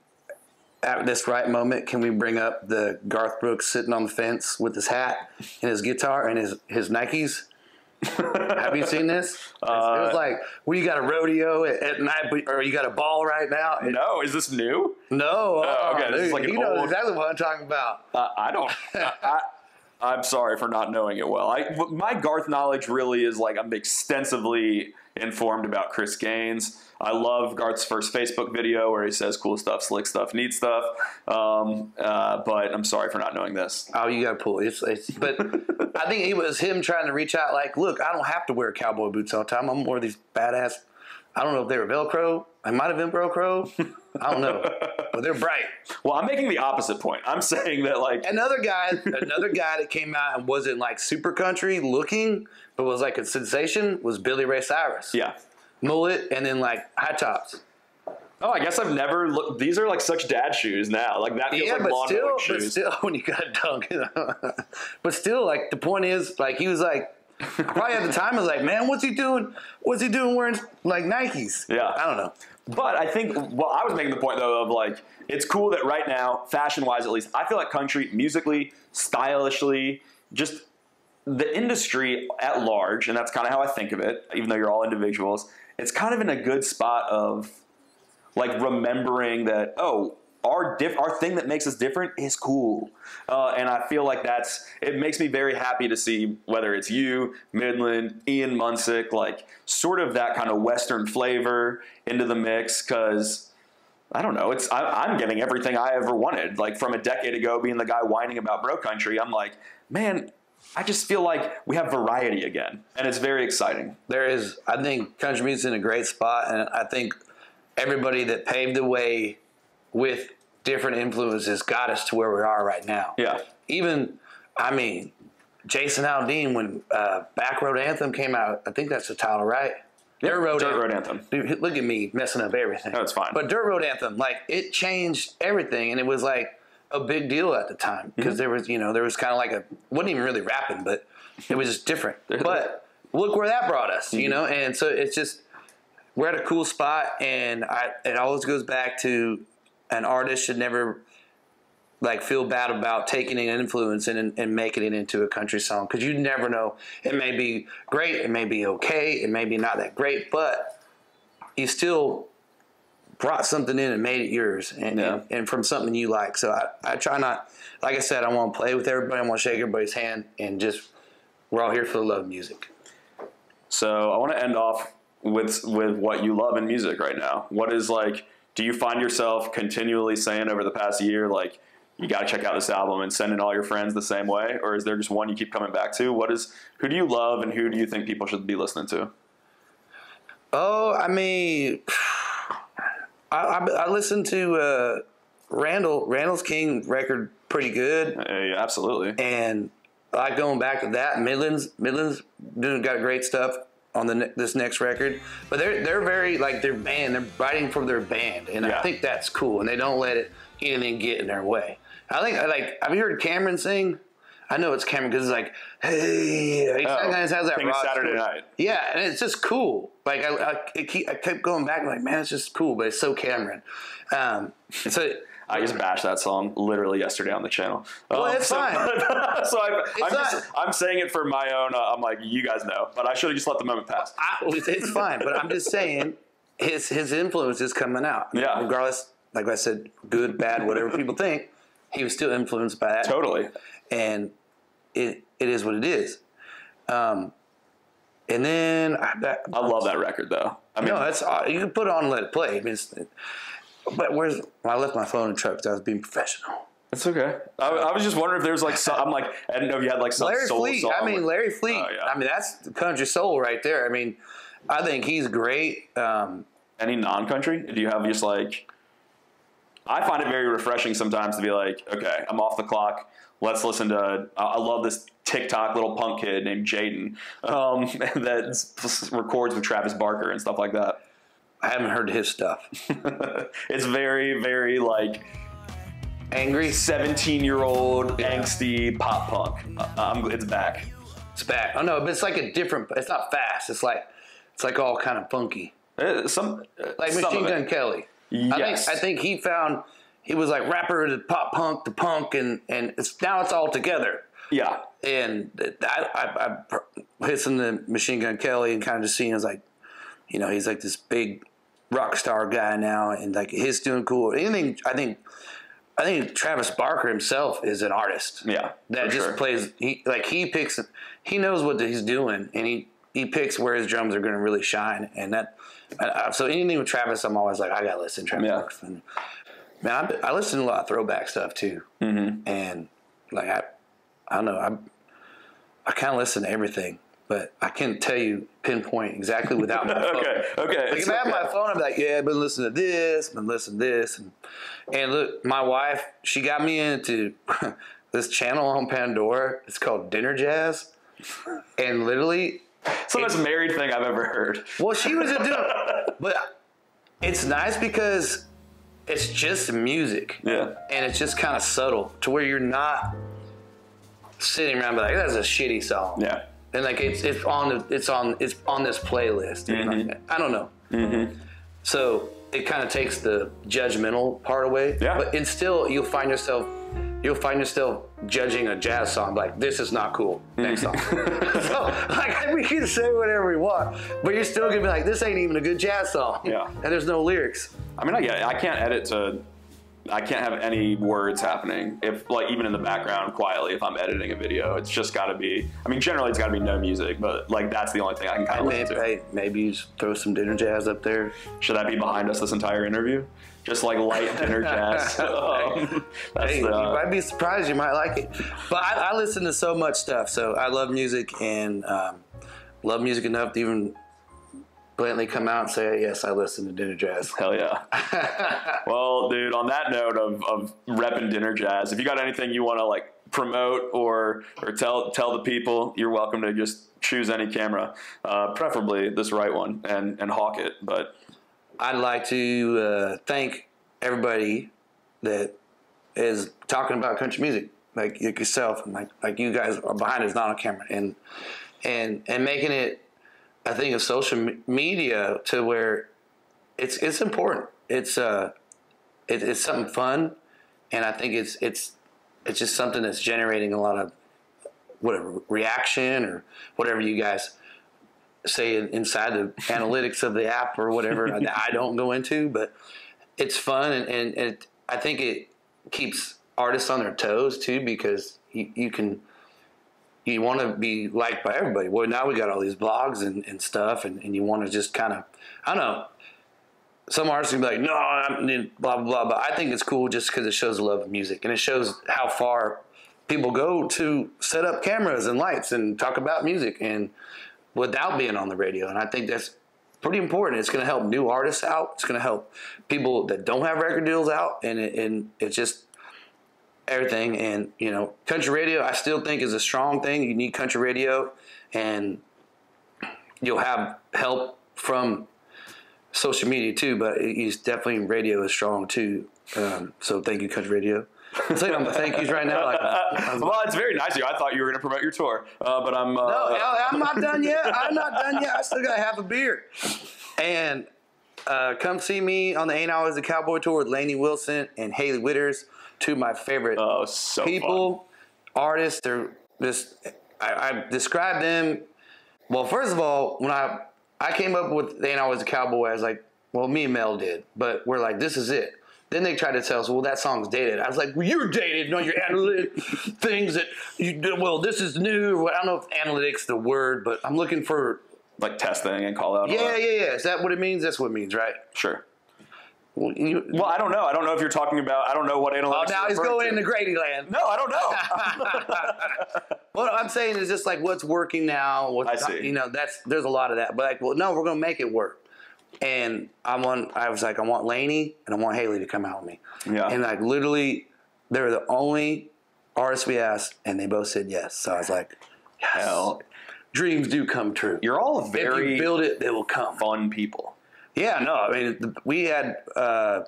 at this right moment, can we bring up the Garth Brooks sitting on the fence with his hat and his guitar and his his Nikes? Have you seen this? Uh, it was like, well, you got a rodeo at, at night, but, or you got a ball right now. It, no, is this new? No. Oh, okay, uh, this dude, is like an he old... knows exactly what I'm talking about. Uh, I don't. I, I, I'm sorry for not knowing it well. I, my Garth knowledge really is like I'm extensively informed about Chris Gaines. I love Garth's first Facebook video where he says cool stuff, slick stuff, neat stuff. Um, uh, but I'm sorry for not knowing this. Oh, you got to pull it. But I think it was him trying to reach out like, look, I don't have to wear cowboy boots all the time. I'm more of these badass. I don't know if they were Velcro. I might have been Velcro. I don't know. But they're bright. Well, I'm making the opposite point. I'm saying that like. Another guy, another guy that came out and wasn't like super country looking, but was like a sensation was Billy Ray Cyrus. Yeah. Mullet and then like high tops. Oh, I guess I've never looked. These are like such dad shoes now. Like that feels yeah, like lawn mowing shoes. But still, when you got dunk. You know? But still, like the point is, like he was like probably at the time I was like, man, what's he doing? What's he doing wearing like Nikes? Yeah, I don't know. But I think, well, I was making the point though of like it's cool that right now, fashion wise at least, I feel like country musically, stylishly, just the industry at large, and that's kind of how I think of it. Even though you're all individuals. It's kind of in a good spot of like remembering that, oh, our diff our thing that makes us different is cool. Uh, and I feel like that's, it makes me very happy to see whether it's you, Midland, Ian Munsick, like sort of that kind of Western flavor into the mix. Cause I don't know, it's, I, I'm getting everything I ever wanted. Like from a decade ago being the guy whining about bro country, I'm like, man, I just feel like we have variety again, and it's very exciting. There is, I think country music's in a great spot, and I think everybody that paved the way with different influences got us to where we are right now. Yeah. Even, I mean, Jason Aldean, when uh, Back Road Anthem came out, I think that's the title, right? Yep. Dirt Road Dirt Anthem. Road Anthem. Dude, look at me messing up everything. No, it's fine. But Dirt Road Anthem, like, it changed everything, and it was like, a big deal at the time because mm-hmm. there was, you know, there was kind of like a, wasn't even really rapping, but it was just different. But look where that brought us, mm-hmm. you know? And so it's just, we're at a cool spot, and I, it always goes back to an artist should never like feel bad about taking an influence and, and making it into a country song. Cause you never know. It may be great. It may be okay. It may be not that great, but you still brought something in and made it yours, and, yeah. and, and from something you like. So I, I try not, like I said, I want to play with everybody. I want to shake everybody's hand, and just we're all here for the love of music. So I want to end off with with what you love in music right now. What is like? Do you find yourself continually saying over the past year, like, you got to check out this album and sending all your friends the same way, or is there just one you keep coming back to? What is? Who do you love, and who do you think people should be listening to? Oh, I mean. I, I listened to uh, Randall Randall's King record pretty good. Hey, absolutely. And I like going back to that. Midland's Midland's got great stuff on the ne this next record. But they're they're very like their band. They're writing for their band, and yeah. I think that's cool. And they don't let it anything get in their way. I think like have you heard Cameron sing? I know it's Cameron because it's like hey, he oh, has that rock Saturday cool. night. Yeah, and it's just cool. Like I, I, I, keep, I kept going back and like, man, it's just cool, but it's so Cameron. Um, so I just bashed that song literally yesterday on the channel. Well, um, it's so, fine. so I'm, it's I'm, just, I'm saying it for my own. Uh, I'm like, you guys know, but I should have just let the moment pass. I, it's fine, but I'm just saying his his influence is coming out. Yeah, regardless, like I said, good, bad, whatever people think, he was still influenced by that. Totally, and it it is what it is. Um, And then I, that, I love that record though. I mean, no, that's you can put it on and let it play. I mean, it's, but where's well, I left my phone in the truck because I was being professional. It's okay. I, I was just wondering if there's like some, I'm like I didn't know if you had like some Larry soul Fleet. Song. I mean, Larry Fleet. Oh, yeah. I mean, that's country soul right there. I mean, I think he's great. Um, Any non-country? Do you have just like? I find it very refreshing sometimes to be like, okay, I'm off the clock. Let's listen to. Uh, I love this TikTok little punk kid named Jaden um, that records with Travis Barker and stuff like that. I haven't heard his stuff. It's very, very like angry seventeen-year-old yeah. angsty pop punk. Uh, I'm, it's back. It's back. Oh no, but it's like a different. It's not fast. It's like it's like all kind of funky. Uh, some uh, like Machine some Gun Kelly. Yes, I think, I think he found. He was like rapper to pop punk to punk, and and it's now it's all together. Yeah, and I, I, I listened to Machine Gun Kelly and kind of just seeing as like, you know, he's like this big rock star guy now, and like he's doing cool. Anything I think I think Travis Barker himself is an artist. Yeah, that just sure. plays. He like he picks. He knows what he's doing, and he he picks where his drums are going to really shine. And that uh, so anything with Travis, I'm always like, I gotta listen to Travis yeah. Barker. And, man, I, I listen to a lot of throwback stuff too, mm-hmm. and like I, I don't know, I I kind of listen to everything. But I can't tell you pinpoint exactly without my phone. okay, okay. Like if I have okay. my phone, I'm like, yeah, I've been listening to this, been listening to this. And, and look, my wife, she got me into this channel on Pandora. It's called Dinner Jazz. And literally. It's the most married thing I've ever heard. Well, she was into it. But it's nice because it's just music. Yeah. And it's just kind of subtle to where you're not sitting around and be like, that's a shitty song. Yeah. And like it's it's on it's on it's on this playlist. Mm-hmm. Like, I don't know. Mm-hmm. So it kind of takes the judgmental part away. Yeah. But it's still you'll find yourself you'll find yourself judging a jazz song like this is not cool. Next song. So like we can say whatever we want, but you're still gonna be like this ain't even a good jazz song. Yeah. And there's no lyrics. I mean, I get it. I can't edit to. I can't have any words happening if like even in the background quietly if I'm editing a video. It's just got to be, I mean generally it's got to be no music, but like that's the only thing I can kind of listen to. Hey, maybe you throw some dinner jazz up there. Should that be behind us this entire interview? Just like light dinner jazz. um, that's hey, the, uh, you might be surprised, you might like it. But I, I listen to so much stuff, so I love music and um, love music enough to even blatantly come out and say, yes, I listen to Dinner Jazz. Hell yeah. Well, dude, on that note of, of repping Dinner Jazz, if you got anything you want to like promote or or tell tell the people, you're welcome to just choose any camera, uh, preferably this right one, and, and hawk it. But I'd like to uh, thank everybody that is talking about country music, like yourself, and like, like you guys are behind us, not on camera, and and and making it, I think, of social media to where it's it's important. It's uh, it, it's something fun, and I think it's it's it's just something that's generating a lot of whatever reaction or whatever you guys say inside the analytics of the app or whatever that I don't go into, but it's fun and, and it I think it keeps artists on their toes too because you, you can. You want to be liked by everybody. Well, now we got all these blogs and, and stuff, and, and you want to just kind of, I don't know. Some artists can be like, no, I'm blah, blah, blah. But I think it's cool just because it shows the love of music, and it shows how far people go to set up cameras and lights and talk about music and without being on the radio. And I think that's pretty important. It's going to help new artists out. It's going to help people that don't have record deals out, and it, and it just... everything. And you know, country radio I still think is a strong thing. You need country radio, and you'll have help from social media too, but it's definitely radio is strong too. Um so thank you, country radio. I'm saying I'm thank yous right now. Like, I'm, I'm, well, it's very nice of you. I thought you were going to promote your tour, uh, but I'm uh, no, I'm not done yet. I'm not done yet. I still got half a beer. And uh, come see me on the Ain't Always a Cowboy tour with Lainey Wilson and Hailey Whitters. Two of my favorite oh, so people, fun. Artists. They're just, I, I describe them. Well, first of all, when I I came up with They Ain't Always a Cowboy, I was like, well, me and Mel did, but we're like, this is it. Then they tried to tell us, well, that song's dated. I was like, well, you're dated. No, you're analytic things that you do. Well, this is new. I don't know if analytics the word, but I'm looking for like testing and call out. Yeah, yeah, yeah. Is that what it means? That's what it means, right? Sure. Well, you, well, I don't know. I don't know if you're talking about. I don't know what analytics. Oh, now he's going into Grady land. No, I don't know. What I'm saying is just like what's working now. What's, I see. You know, that's there's a lot of that. But like, well, no, we're gonna make it work. And I want. I was like, I want Lainey and I want Hailey to come out with me. Yeah. And like literally, they're the only artists we asked, and they both said yes. So I was like, yes. Hell, dreams do come true. You're all very. If you build it, they will come. Fun people. Yeah, no, I mean, we had uh,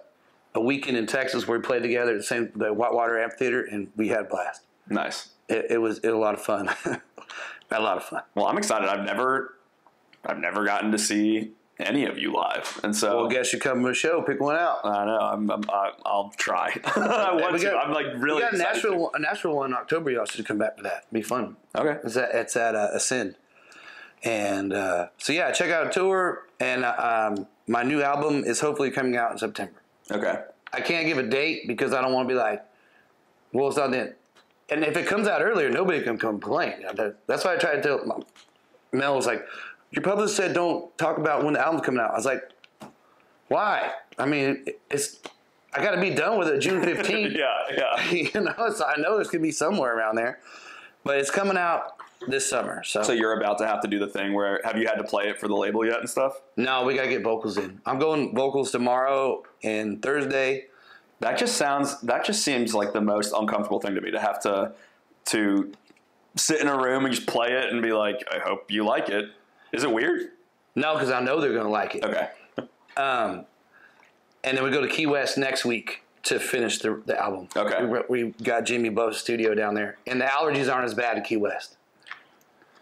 a weekend in Texas where we played together at the same the Whitewater Amphitheater, and we had a blast. Nice. It, it was it a lot of fun. A lot of fun. Well, I'm excited. I've never, I've never gotten to see any of you live, and so. Well, I guess you come to a show, pick one out. I know. I'm. I'm I'll try. I want got, to. I'm like really. We got a Nashville, a Nashville one in October. Y'all should come back to that. It'd be fun. Okay. It's at it's at uh, Ascend, and uh, so yeah, check out a tour and. Uh, um, My new album is hopefully coming out in September. Okay. I can't give a date because I don't want to be like, well, it's not then. And if it comes out earlier, nobody can complain. That's why I tried to tell Mel, was like, your publicist said don't talk about when the album's coming out. I was like, why? I mean, it's, I got to be done with it June fifteenth. Yeah, yeah. You know, so I know there's going to be somewhere around there. But it's coming out this summer. So. so you're about to have to do the thing where, have you had to play it for the label yet and stuff? No, we got to get vocals in. I'm going vocals tomorrow and Thursday. That just sounds, that just seems like the most uncomfortable thing to me, to have to to sit in a room and just play it and be like, I hope you like it. Is it weird? No, because I know they're going to like it. Okay. um, and then we go to Key West next week to finish the, the album. Okay. We, we got Jimmy Bo's studio down there. And the allergies aren't as bad in Key West.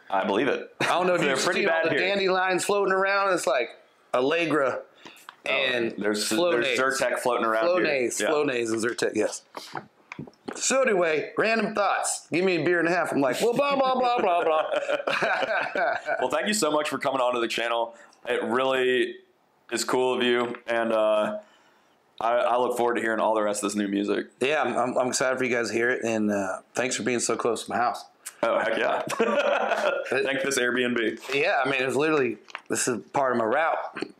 I believe it. I don't know if you've seen all the here. dandelions floating around. It's like Allegra oh, and there's, Flonase. There's Zyrtec floating around Flonase, here. Flonase, yeah. Flonase and Zyrtec, yes. So anyway, random thoughts. Give me a beer and a half. I'm like, well, blah, blah, blah, blah, blah. Well, thank you so much for coming onto the channel. It really is cool of you. And uh, I, I look forward to hearing all the rest of this new music. Yeah, I'm, I'm excited for you guys to hear it. And uh, thanks for being so close to my house. Oh, heck yeah. Thank this Airbnb. Yeah, I mean, it was literally, this is part of my route.